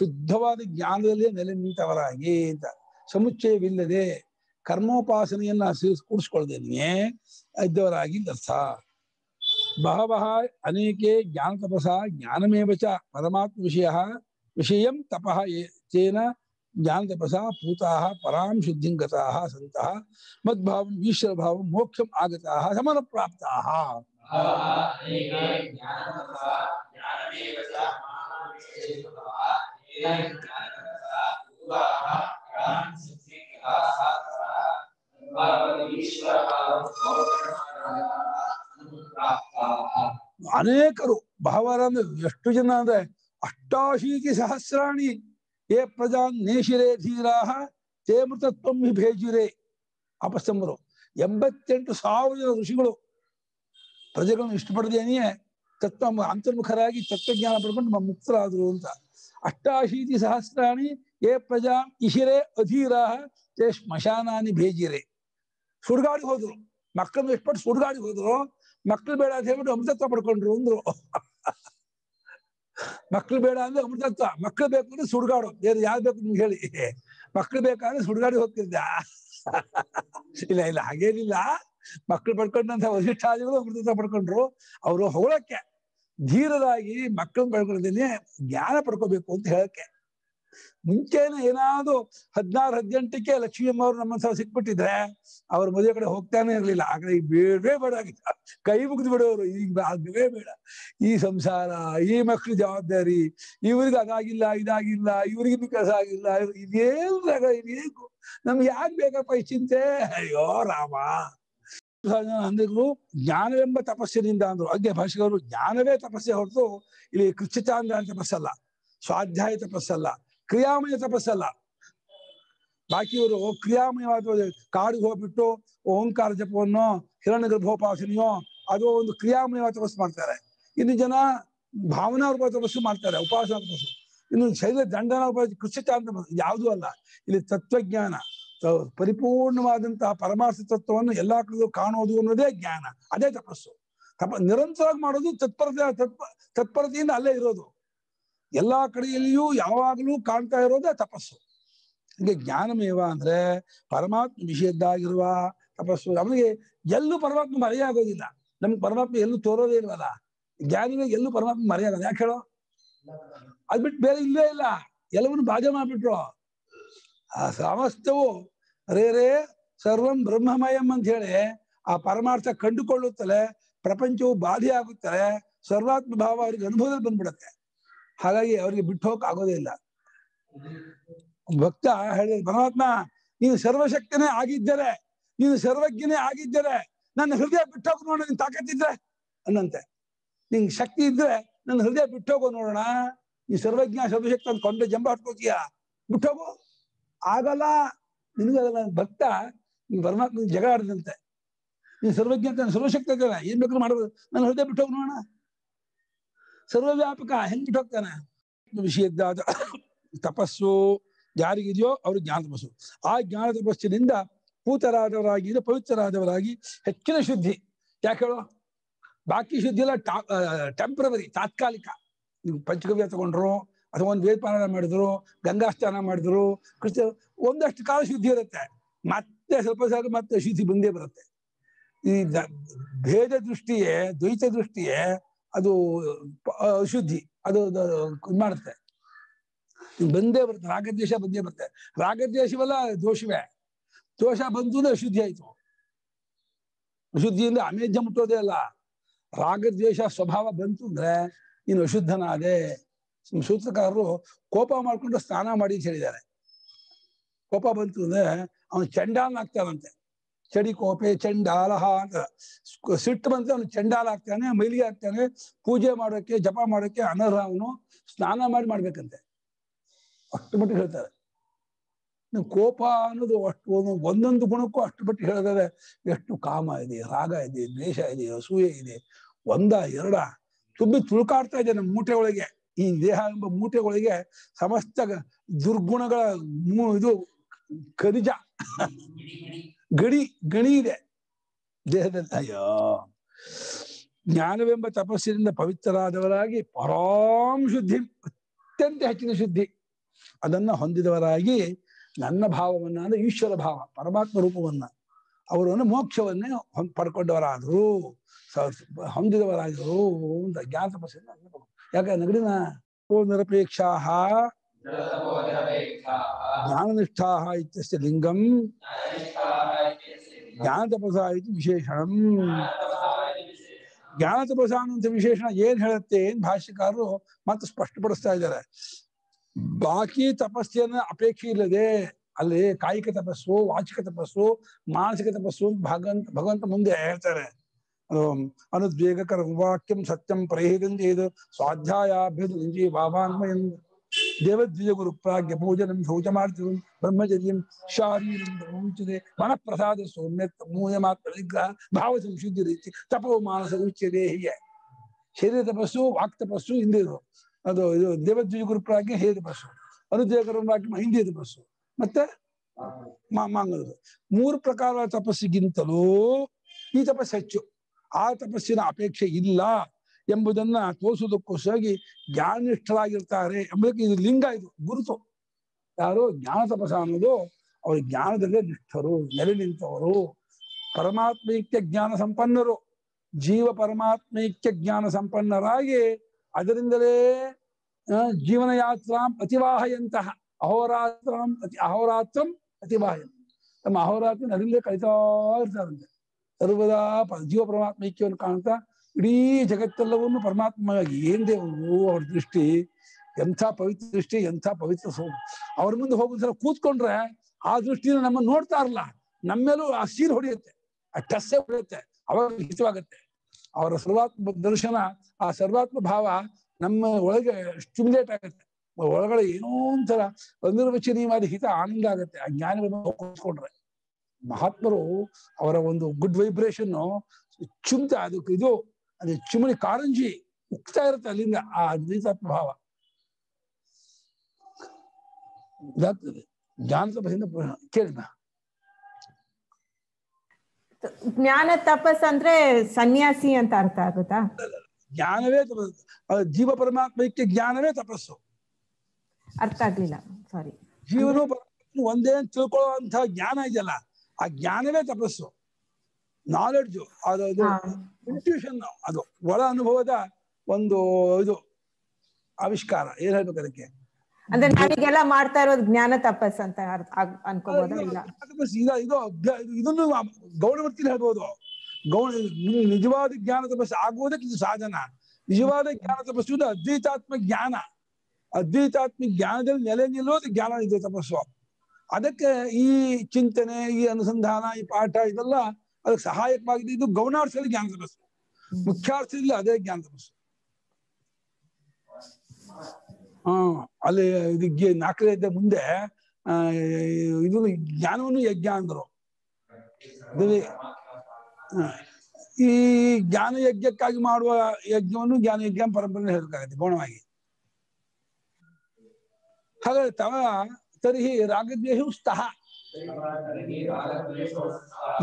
ಶುದ್ಧವಾದ ಜ್ಞಾನದಲ್ಲಿ ನೆಲೆ ನಿಂತವರಾಗಿ ಅಂತ. ಸಮುಚ್ಚಯವಿಲ್ಲದೆ ಕರ್ಮೋಪಾಸನೆಯನ್ನ ಕೂಡಿಸ್ಕೊಳ್ದೇನೆ ಇದ್ದವರಾಗಿ ಅರ್ಥ. ಬಹವಃ ಅನೇಕೆ ಜ್ಞಾನ ತಪಸಾ ಜ್ಞಾನಮೇವ ಚ ಪರಮಾತ್ಮ ವಿಷಯ ವಿಷಯಂ ತಪಃ ತೇನ ಜ್ಞಾನ ತಪಸಾ ಭೂತಾಃ ಪರಾಂ ಶುದ್ಧಿಂ ಗತಾಃ ಸಂತಃ ಮದ್ಭಾವಂ ಈಶ್ವರ ಭಾವಂ ಮೋಕ್ಷಂ ಆಗತಾಃ ಸಮರ ಪ್ರಾಪ್ತಾಃ. ಅನೇಕರು ಬಹವರ ಅಂದ್ರೆ ಎಷ್ಟು ಜನ ಅಂದ್ರೆ ಅಷ್ಟಾಶೀತಿ ಸಹಸ್ರಾಣಿ ಏ ಪ್ರಜಾನ್ ನೇಶಿರೇ ಧೀರಾಹ ತೇ ಮೃತತ್ವಮಿ ಭೇಜಿರೇ. ಅಪಸ್ತಂಭರು ಎಂಬತ್ತೆಂಟು ಸಾವಿರ ಜನ ಋಷಿಗಳು ಪ್ರಜೆಗಳನ್ನು ಇಷ್ಟಪಡದೇನೆಯೇ ತತ್ವ ಅಂತರ್ಮುಖರಾಗಿ ತತ್ವಜ್ಞಾನ ಪಡ್ಕೊಂಡು ಮುಕ್ತರಾದ್ರು ಅಂತ. ಅಷ್ಟಾಶೀತಿ ಸಹಸ್ರಾಣಿ ಏ ಪ್ರಜಾ ಇಶಿರೇ ಅಧೀರಾಹ ತೇ ಸ್ಮಶಾನಾನಿ ಭೇಜಿರೇ. ಸುಡ್ಗಾಡಿ ಹೋದ್ರು, ಮಕ್ಕಳನ್ನು ಇಷ್ಟಪಟ್ಟು ಸುಡ್ಗಾಡಿ ಹೋದ್ರು, ಮಕ್ಳು ಬೇಡ ಅಂತ ಹೇಳ್ಬಿಟ್ಟು ಅಮೃತತ್ವ ಪಡ್ಕೊಂಡ್ರು ಅಂದ್ರು. ಮಕ್ಳು ಬೇಡ ಅಂದ್ರೆ ಅಮೃತತ್ವ, ಮಕ್ಳು ಬೇಕು ಅಂದ್ರೆ ಸುಡ್ಗಾಡು. ಬೇರೆ ಯಾರು ಬೇಕು ನಿಮ್ಗೆ ಹೇಳಿ? ಮಕ್ಳು ಬೇಕಾದ್ರೆ ಸುಡ್ಗಾಡಿ ಹೋಗ್ತಿದ್ದ? ಇಲ್ಲ ಇಲ್ಲ, ಹಾಗೇನಿಲ್ಲ. ಮಕ್ಳು ಪಡ್ಕೊಂಡಂತ ವರಿಷ್ಠಾದಿಗಳು ಅಮೃತತ್ವ ಪಡ್ಕೊಂಡ್ರು. ಅವರು ಹೊಗಳಕ್ಕೆ, ಧೀರರಾಗಿ ಮಕ್ಕಳನ್ನ ಪಡ್ಕೊಂಡೇನೆ ಜ್ಞಾನ ಪಡ್ಕೋಬೇಕು ಅಂತ ಹೇಳಕ್ಕೆ. ಮುಂಚೆನೆ ಏನಾದ್ರು ಹದಿನಾರು ಹದಿನೆಂಟಕ್ಕೆ ಲಕ್ಷ್ಮೀಯಮ್ಮ ಅವ್ರು ನಮ್ಮ ಸಲ ಸಿಕ್ಬಿಟ್ಟಿದ್ರೆ ಅವ್ರ ಮದುವೆ ಕಡೆ ಹೋಗ್ತಾನೆ ಇರ್ಲಿಲ್ಲ. ಆ ಕಡೆ ಬೇಡವೇ ಬೇಡ, ಕೈ ಮುಗಿದು ಬಿಡೋರು. ಈಗ ಅದೇ ಬೇಡ, ಈ ಸಂಸಾರ, ಈ ಮಕ್ಳು ಜವಾಬ್ದಾರಿ, ಇವ್ರಿಗೆ ಅದಾಗಿಲ್ಲ ಇದಾಗಿಲ್ಲ, ಇವ್ರಿಗಿನ್ನು ಕೆಲಸ ಆಗಿಲ್ಲ, ಇದೇನ್ರಾಗ ಇದೇನು ನಮ್ಗೆ ಯಾಕೆ ಬೇಕಪ್ಪ ಈ ಚಿಂತೆ? ಅಯ್ಯೋ ರಾಮ ಅಂದ್ರು. ಜ್ಞಾನವೆಂಬ ತಪಸ್ಸಿನಿಂದ ಅಂದ್ರು. ಅದೇ ಭಾಷೆಗವರು ಜ್ಞಾನವೇ ತಪಸ್ಸೆ ಹೊರತು ಇಲ್ಲಿ ಕೃಚ್ಛತಾಂಗ ತಪಸ್ಸಲ್ಲ, ಸ್ವಾಧ್ಯಾಯ ತಪಸ್ಸಲ್ಲ, ಕ್ರಿಯಾಮಯ ತಪಸ್ಸಲ್ಲ. ಬಾಕಿಯವರು ಕ್ರಿಯಾಮಯವಾದ ಕಾಡಿಗೆ ಹೋಗ್ಬಿಟ್ಟು ಓಂಕಾರ ಜಪವನ್ನು ಹಿರಣ್ಯ ಗರ್ಭೋಪಾಸನೆಯೋ ಅದು ಒಂದು ಕ್ರಿಯಾಮಯವಾದ ತಪಸ್ಸು ಮಾಡ್ತಾರೆ. ಇನ್ನು ಜನ ಭಾವನಾ ರೂಪ ತಪಸ್ಸು ಮಾಡ್ತಾರೆ, ಉಪಾಸನಾ ತಪಸ್ಸು. ಇನ್ನು ಶೈಲ ದಂಡನ ಕೃಷಿತಾಂತ ಯಾವುದೂ ಅಲ್ಲ. ಇಲ್ಲಿ ತತ್ವಜ್ಞಾನ, ಪರಿಪೂರ್ಣವಾದಂತಹ ಪರಮಾರ್ಥ ತತ್ವವನ್ನು ಎಲ್ಲಾ ಕಡೆಗೂ ಕಾಣೋದು ಅನ್ನೋದೇ ಜ್ಞಾನ, ಅದೇ ತಪಸ್ಸು. ತಪ ನಿರಂತರವಾಗಿ ಮಾಡೋದು, ತತ್ಪರತೆ ತತ್ಪ ತತ್ಪರತೆಯಿಂದ ಅಲ್ಲೇ ಇರೋದು, ಎಲ್ಲಾ ಕಡೆಯಲ್ಲಿಯೂ ಯಾವಾಗಲೂ ಕಾಣ್ತಾ ಇರೋದೇ ತಪಸ್ಸು. ಹೀಗೆ ಜ್ಞಾನಮೇವ ಅಂದ್ರೆ ಪರಮಾತ್ಮ ವಿಷಯದ್ದಾಗಿರುವ ತಪಸ್ಸು. ನಮಗೆ ಎಲ್ಲೂ ಪರಮಾತ್ಮ ಮರೆಯಾಗೋದಿಲ್ಲ, ನಮ್ಗೆ ಪರಮಾತ್ಮ ಎಲ್ಲೂ ತೋರೋದೇ ಇಲ್ವಲ್ಲ. ಜ್ಞಾನಿಗಳಿಗೆ ಎಲ್ಲೂ ಪರಮಾತ್ಮ ಮರೆಯಲ್ಲ. ಯಾಕೆ ಹೇಳೋ, ಅದ್ ಬಿಟ್ಟು ಬೇರೆ ಇಲ್ಲೇ ಇಲ್ಲ, ಎಲ್ಲವನ್ನು ಬಾಜಾ ಮಾಡ್ಬಿಟ್ರು. ಆ ಸಮಸ್ತವು ರೇರೇ ಸರ್ವಂ ಬ್ರಹ್ಮಮಯಂ ಅಂತ ಹೇಳಿ ಆ ಪರಮಾರ್ಥ ಕಂಡುಕೊಳ್ಳುತ್ತಲೇ ಪ್ರಪಂಚವು ಬಾಧಿ ಆಗುತ್ತಲೇ ಸರ್ವಾತ್ಮ ಭಾವ ಅವ್ರಿಗೆ ಅನುಭವದಲ್ಲಿ ಬಂದ್ಬಿಡತ್ತೆ. ಹಾಗಾಗಿ ಅವ್ರಿಗೆ ಬಿಟ್ಟು ಹೋಗಕ್ ಆಗೋದೇ ಇಲ್ಲ. ಭಕ್ತ ಹೇಳಿದ್ರು, ಪರಮಾತ್ಮ ನೀನು ಸರ್ವಶಕ್ತನೇ ಆಗಿದ್ದರೆ, ನೀನು ಸರ್ವಜ್ಞನೇ ಆಗಿದ್ದರೆ ನನ್ನ ಹೃದಯ ಬಿಟ್ಟೋಗು ನೋಡೋಣ, ನೀನ್ ತಾಕತ್ತಿದ್ರೆ ಅನ್ನಂತೆ. ನಿಂಗೆ ಶಕ್ತಿ ಇದ್ರೆ ನನ್ನ ಹೃದಯ ಬಿಟ್ಟೋಗೋ ನೋಡೋಣ, ನೀ ಸರ್ವಜ್ಞ ಸರ್ವಶಕ್ತ ಅಂತ ಕೊಂಡೆ ಜಂಬ ಹಟ್ಕೋತೀಯ, ಬಿಟ್ಟೋಗು, ಆಗಲ್ಲ ನಿನಗಲ್ಲ. ಭಕ್ತ ಪರಮಾತ್ಮ ಜಗಳ ಆಡಿದಂತೆ, ನೀನು ಸರ್ವಜ್ಞ ಅಂತ ಸರ್ವಶಕ್ತ ಇದ್ದಾನ, ಏನ್ ಬೇಕಾದ್ರೂ ಮಾಡ್ಬೋದು, ನನ್ನ ಹೃದಯ ಬಿಟ್ಟೋಗಿ ನೋಡೋಣ, ಸರ್ವವ್ಯಾಪಕ, ಹೆಂಗ್ ಬಿಟ್ಟು ಹೋಗ್ತಾನೆ. ವಿಷಯದ್ದಾದ ತಪಸ್ಸು ಯಾರಿಗಿದೆಯೋ ಅವ್ರಿಗೆ ಜ್ಞಾನ ತಪಸ್ಸು. ಆ ಜ್ಞಾನ ತಪಸ್ಸಿನಿಂದ ಪೂತರಾದವರಾಗಿ ಪವಿತ್ರರಾದವರಾಗಿ ಹೆಚ್ಚಿನ ಶುದ್ಧಿ. ಯಾಕೆ ಹೇಳೋ, ಬಾಕಿ ಶುದ್ಧಿ ಎಲ್ಲ ಟಾ ಟೆಂಪ್ರವರಿ, ತಾತ್ಕಾಲಿಕ. ನೀವು ಪಂಚಗವ್ಯ ತಗೊಂಡ್ರು ಅಥವಾ ಒಂದು ವೇದಪಾನ ಮಾಡಿದ್ರು, ಗಂಗಾ ಸ್ನಾನ ಮಾಡಿದ್ರು, ಕೃಷ್ಣ ಒಂದಷ್ಟು ಕಾಲ ಶುದ್ಧಿ ಇರುತ್ತೆ, ಮತ್ತೆ ಸ್ವಲ್ಪ ಸಾಕು ಮತ್ತೆ ಅಶುದ್ಧಿ ಬಂದೇ ಬರುತ್ತೆ. ಈ ಭೇದ ದೃಷ್ಟಿಯೇ ದ್ವೈತ ದೃಷ್ಟಿಯೇ ಅದು ಅಶುದ್ಧಿ, ಅದು ಇದು ಮಾಡುತ್ತೆ, ಬಂದೇ ಬರುತ್ತೆ. ರಾಗದ್ವೇಷ ಬಂದೇ ಬರುತ್ತೆ, ರಾಗದ್ವೇಷವಲ್ಲ ದೋಷವೇ, ದೋಷ ಬಂದು ಅಂದ್ರೆ ಅಶುದ್ಧಿ ಆಯ್ತು. ಅಶುದ್ಧಿಯಿಂದ ಅಮೇಜ್ಯ ಮುಟ್ಟೋದೇ ಅಲ್ಲ, ರಾಗದ್ವೇಷ ಸ್ವಭಾವ ಬಂತು ಅಂದ್ರೆ ನೀನು ಅಶುದ್ಧನಾದೆ. ಸೂತ್ರಕಾರರು ಕೋಪ ಮಾಡ್ಕೊಂಡು ಸ್ನಾನ ಮಾಡಿ ಹೇಳಿದ್ದಾರೆ. ಕೋಪ ಬಂತು ಅಂದ್ರೆ ಅವನು ಚಂಡಾಲ ಆಗ್ತಾನಂತೆ. ಚಡಿ ಕೋಪೆ ಚಂಡಾಲಹ ಅಂತ, ಸಿಟ್ಟು ಬಂತು ಅವನು ಚಂಡಾಲ ಆಗ್ತಾನೆ, ಮೈಲಿಗೆ ಆಗ್ತಾನೆ, ಪೂಜೆ ಮಾಡೋಕೆ ಜಪ ಮಾಡೋಕೆ ಅನರ್ಹ ಅವನು, ಸ್ನಾನ ಮಾಡಿ ಮಾಡ್ಬೇಕಂತೆ. ಅಷ್ಟು ಮಟ್ಟಿಗೆ ಹೇಳ್ತಾರೆ. ಕೋಪ ಅನ್ನೋದು ಅಷ್ಟು ಒಂದೊಂದು ಗುಣಕ್ಕೂ ಅಷ್ಟು ಮಟ್ಟಿಗೆ ಹೇಳಿದ್ರೆ, ಎಷ್ಟು ಕಾಮ ಇದೆ, ರಾಗ ಇದೆ, ದ್ವೇಷ ಇದೆ, ಅಸೂಯೆ ಇದೆ, ಒಂದ ಎರಡ ತುಂಬಿ ತುಳುಕಾಡ್ತಾ ಇದೆ ನಮ್ಮ ಮೂಟೆ ಒಳಗೆ. ಈ ದೇಹ ಎಂಬ ಮೂಟೆ ಒಳಗೆ ಸಮಸ್ತ ದುರ್ಗುಣಗಳ ಮೂ ಇದು ಖನಿಜ ಗಣಿ ಗಣಿ ಇದೆ ದೇಹದಲ್ಲಿ. ಅಯ್ಯೋ, ಜ್ಞಾನವೆಂಬ ತಪಸ್ಸಿನಿಂದ ಪವಿತ್ರರಾದವರಾಗಿ ಪರಾಮ್ ಶುದ್ಧಿ, ಅತ್ಯಂತ ಹೆಚ್ಚಿನ ಶುದ್ಧಿ ಅದನ್ನ ಹೊಂದಿದವರಾಗಿ ನನ್ನ ಭಾವವನ್ನ ಅಂದ್ರೆ ಈಶ್ವರ ಭಾವ, ಪರಮಾತ್ಮ ರೂಪವನ್ನ, ಅವರನ್ನು ಮೋಕ್ಷವನ್ನೇ ಪಡ್ಕೊಂಡವರಾದ್ರು ಹೊಂದಿದವರಾದ್ರು ಅಂತ ಜ್ಞಾನ ತಪಸ್ಸಿನ. ಯಾಕೆ ನಗಡಿನ ನಿರಪೇಕ್ಷಾ ಜ್ಞಾನನಿಷ್ಠಾ ಇತ್ಯಸ್ಯ ಲಿಂಗಂ ಜ್ಞಾನ ತಪಸಾ ಇತಿ ವಿಶೇಷಣಂ. ಜ್ಞಾನ ತಪಸ ಅನ್ನುವಂಥ ವಿಶೇಷಣ ಏನ್ ಹೇಳುತ್ತೆ ಏನ್ ಭಾಷ್ಯಕಾರರು ಮತ್ತೆ ಸ್ಪಷ್ಟಪಡಿಸ್ತಾ ಇದ್ದಾರೆ. ಬಾಕಿ ತಪಸ್ಸಿನ ಅಪೇಕ್ಷೆ ಇಲ್ಲದೆ ಅಲ್ಲಿ ಕಾಯಿಕ ತಪಸ್ಸು, ವಾಚಿಕ ತಪಸ್ಸು, ಮಾನಸಿಕ ತಪಸ್ಸು ಭಗವಂತ ಭಗವಂತ ಮುಂದೆ ಹೇಳ್ತಾರೆ. ಅನುದ್ವೇಗಕರ ವಾಕ್ಯಂ ಸತ್ಯಂ ಪ್ರಹೇದಂಜೇದು ಸ್ವಾಧ್ಯಾಯಾಭ್ಯಂಜಿ ಭಾವಾನ್ಮಯಂ ದೇವದ್ವಿಜ ಗುರು ಪ್ರಾಜ್ಞ ಪೂಜನಂ ಶೌಚಮಾರ್ಜನಂ ಬ್ರಹ್ಮಚರ್ಯಂ ಶಾರೀರಿಚಿದೆ ಮನಃಪ್ರಸಾದ ಸೌಮ್ಯ ಮೂಯಮಾತ್ರ ನಿಗ್ರಹ ಭಾವ ಸಂಶುದ್ಧಿ ರೀತಿ ತಪೋ ಮಾನಸ ರುಚ್ಯತೆ. ಹೀಗೆ ಶರೀರ ತಪಸ್ಸು, ವಾಕ್ ತಪಸ್ಸು ಹಿಂದಿರು, ಅದು ಇದು ದೇವದ್ವಿಜ ಗುರು ಪ್ರಾಜ್ಞೆ ಹೇರಿ ತಪಸ್ಸು, ಅನುದ್ವೇಗಕರ ವಾಕ್ಯ ಹಿಂದಿ ತಪಸ್ಸು, ಮತ್ತೆ ಮಾಂಗಲ್ಯ. ಮೂರು ಪ್ರಕಾರಗಳ ತಪಸ್ಸಿಗಿಂತಲೂ ಈ ತಪಸ್ಸು ಹೆಚ್ಚು, ಆ ತಪಸ್ಸಿನ ಅಪೇಕ್ಷೆ ಇಲ್ಲ ಎಂಬುದನ್ನ ತೋರಿಸುವುದಕ್ಕೋಸ್ಕರಾಗಿ ಜ್ಞಾನಿಷ್ಠರಾಗಿರ್ತಾರೆ ಎಂಬುದಕ್ಕೆ ಇದು ಲಿಂಗ, ಇದು ಗುರುತು. ಯಾರು ಜ್ಞಾನ ತಪಸ್ಸ ಅನ್ನೋದು ಅವ್ರಿಗೆ ಜ್ಞಾನದಲ್ಲೇ ನಿಷ್ಠರು, ನೆಲೆ ನಿಂತವರು, ಪರಮಾತ್ಮೈಕ್ಯ ಜ್ಞಾನ ಸಂಪನ್ನರು. ಜೀವ ಪರಮಾತ್ಮೈಕ್ಯ ಜ್ಞಾನ ಸಂಪನ್ನರಾಗಿ ಅದರಿಂದಲೇ ಜೀವನ ಯಾತ್ರಾಂ ಅತಿವಾಹಯಂತಹ ಅಹೋರಾತ್ರಂ ಅತಿ ಅಹೋರಾತ್ರಂ ಅತಿವಾಹಯಂತ ತಮ್ಮ ಅಹೋರಾತ್ರ ಅದರಿಂದಲೇ ಕಲಿತಾ ಇರ್ತಾರಂತೆ. ಸರ್ವದಾ ಜೀವ ಪರಮಾತ್ಮ ಐಕ್ಯವನ್ನು ಕಾಣ್ತಾ ಇಡೀ ಜಗತ್ತೆಲ್ಲವನ್ನು ಪರಮಾತ್ಮವಾಗಿ ಏನ್ ದೇವರು ಅವ್ರ ದೃಷ್ಟಿ, ಎಂಥ ಪವಿತ್ರ ದೃಷ್ಟಿ, ಎಂಥ ಪವಿತ್ರ ಸೋ. ಅವ್ರ ಮುಂದೆ ಹೋಗೋದ್ಸಲ ಕೂತ್ಕೊಂಡ್ರೆ ಆ ದೃಷ್ಟಿನ ನಮ್ಮ ನೋಡ್ತಾ ಇರಲ್ಲ, ನಮ್ಮೇಲೂ ಆ ಸೀರ್ ಹೊಡೆಯುತ್ತೆ, ಆ ಟಸ್ಸೆ ಹೊಡೆಯುತ್ತೆ, ಅವಾಗ ಹಿತವಾಗುತ್ತೆ. ಅವರ ಸರ್ವಾತ್ಮ ದರ್ಶನ, ಆ ಸರ್ವಾತ್ಮ ಭಾವ ನಮ್ಮ ಒಳಗೆ ಸ್ಟಿಮ್ಯುಲೇಟ್ ಆಗುತ್ತೆ, ಒಳಗಡೆ ಏನೋ ಒಂಥರ ಅನಿರ್ವಚನೀಯವಾದ ಹಿತ ಆನಂದ ಆಗುತ್ತೆ. ಆ ಜ್ಞಾನಿಗಳನ್ನು ಕೂತ್ಕೊಂಡ್ರೆ ಮಹಾತ್ಮರು ಅವರ ಒಂದು ಗುಡ್ ವೈಬ್ರೇಷನ್ ಚುಮ್ತ, ಅದಕ್ಕೆ ಇದು ಅದೇ ಚುಮಣಿ ಕಾರಂಜಿ ಉಕ್ತಾ ಇರುತ್ತೆ ಅಲ್ಲಿಂದ. ಆ ಅದ್ವೈತಾತ್ಮ ಭಾವ ಇದಾಗ್ತದೆ ಜ್ಞಾನ ತಪಸ್ಸಿಂದ. ಕೇಳಿದ ಜ್ಞಾನ ತಪಸ್ ಅಂದ್ರೆ ಸನ್ಯಾಸಿ ಅಂತ ಅರ್ಥ ಆಗುತ್ತಾ? ಜ್ಞಾನವೇ ತಪಸ್, ಜೀವ ಪರಮಾತ್ಮಕ್ಕೆ ಜ್ಞಾನವೇ ತಪಸ್ಸು. ಅರ್ಥ ಆಗ್ಲಿಲ್ಲ, ಸಾರಿ. ಜೀವನ ಒಂದೇ ತಿಳ್ಕೊಳ್ಳುವಂತ ಜ್ಞಾನ ಇದೆಯಲ್ಲ, ಆ ಜ್ಞಾನವೇ ತಪಸ್ಸು, ನಾಲೆಡ್ಜು, ಅದು ಇಂಟ್ಯೂಷನ್, ಅದು ಒಳ ಅನುಭವದ ಒಂದು ಇದು ಆವಿಷ್ಕಾರ ಏನ್ ಹೇಳ್ಬೇಕು ಅದಕ್ಕೆ ಅಂದ್ರೆ ನಾವಿಗೆಲ್ಲ ಮಾಡ್ತಾ ಇರೋದು ಜ್ಞಾನ ತಪಸ್ ಅಂತ ಅನ್ಕೋಬಹುದು ಇಲ್ಲ ಇದು ಇದನ್ನು ಗೌಡವರ್ತಿಲಿ ಹೇಳ್ಬಹುದು ಗೌಡ ನಿಜವಾದ ಜ್ಞಾನ ತಪಸ್ ಆಗುವುದಕ್ಕೆ ಇದು ಸಾಧನ ನಿಜವಾದ ಜ್ಞಾನ ತಪಸ್ಸು ಇದು ಅದ್ವೈತಾತ್ಮ ಜ್ಞಾನ ಅದ್ವೈತಾತ್ಮ ಜ್ಞಾನದಲ್ಲಿ ನೆಲೆ ನಿಲ್ಲೋದು ಜ್ಞಾನ ಇದು ತಪಸ್ಸು ಅದಕ್ಕೆ ಈ ಚಿಂತನೆ ಈ ಅನುಸಂಧಾನ ಈ ಪಾಠ ಇದೆಲ್ಲ ಅದಕ್ಕೆ ಸಹಾಯಕವಾಗಿದೆ ಇದು ಗೌಣಾರ್ಥದಲ್ಲಿ ಜ್ಞಾನ ತಪಸ್ಸು ಮುಖ್ಯಾರ್ಥದಲ್ಲಿ ಅದೇ ಜ್ಞಾನ ತಪಸ್ಸು ಆ ಅಲ್ಲಿ ಇದಕ್ಕೆ ನಾಲ್ಕನೇ ಮುಂದೆ ಆ ಇದು ಜ್ಞಾನವನ್ನು ಯಜ್ಞ ಅಂದರು ಈ ಜ್ಞಾನ ಯಜ್ಞಕ್ಕಾಗಿ ಮಾಡುವ ಯಜ್ಞವನ್ನು ಜ್ಞಾನ ಯಜ್ಞ ಪರಂಪರೆ ಹೇಳಬೇಕಾಗುತ್ತೆ ಗೌಣವಾಗಿ ಹಾಗಾದ್ರೆ ತವ ತರ್ಹಿ ರಾಗದ್ವೇಷ ಸ್ತಃ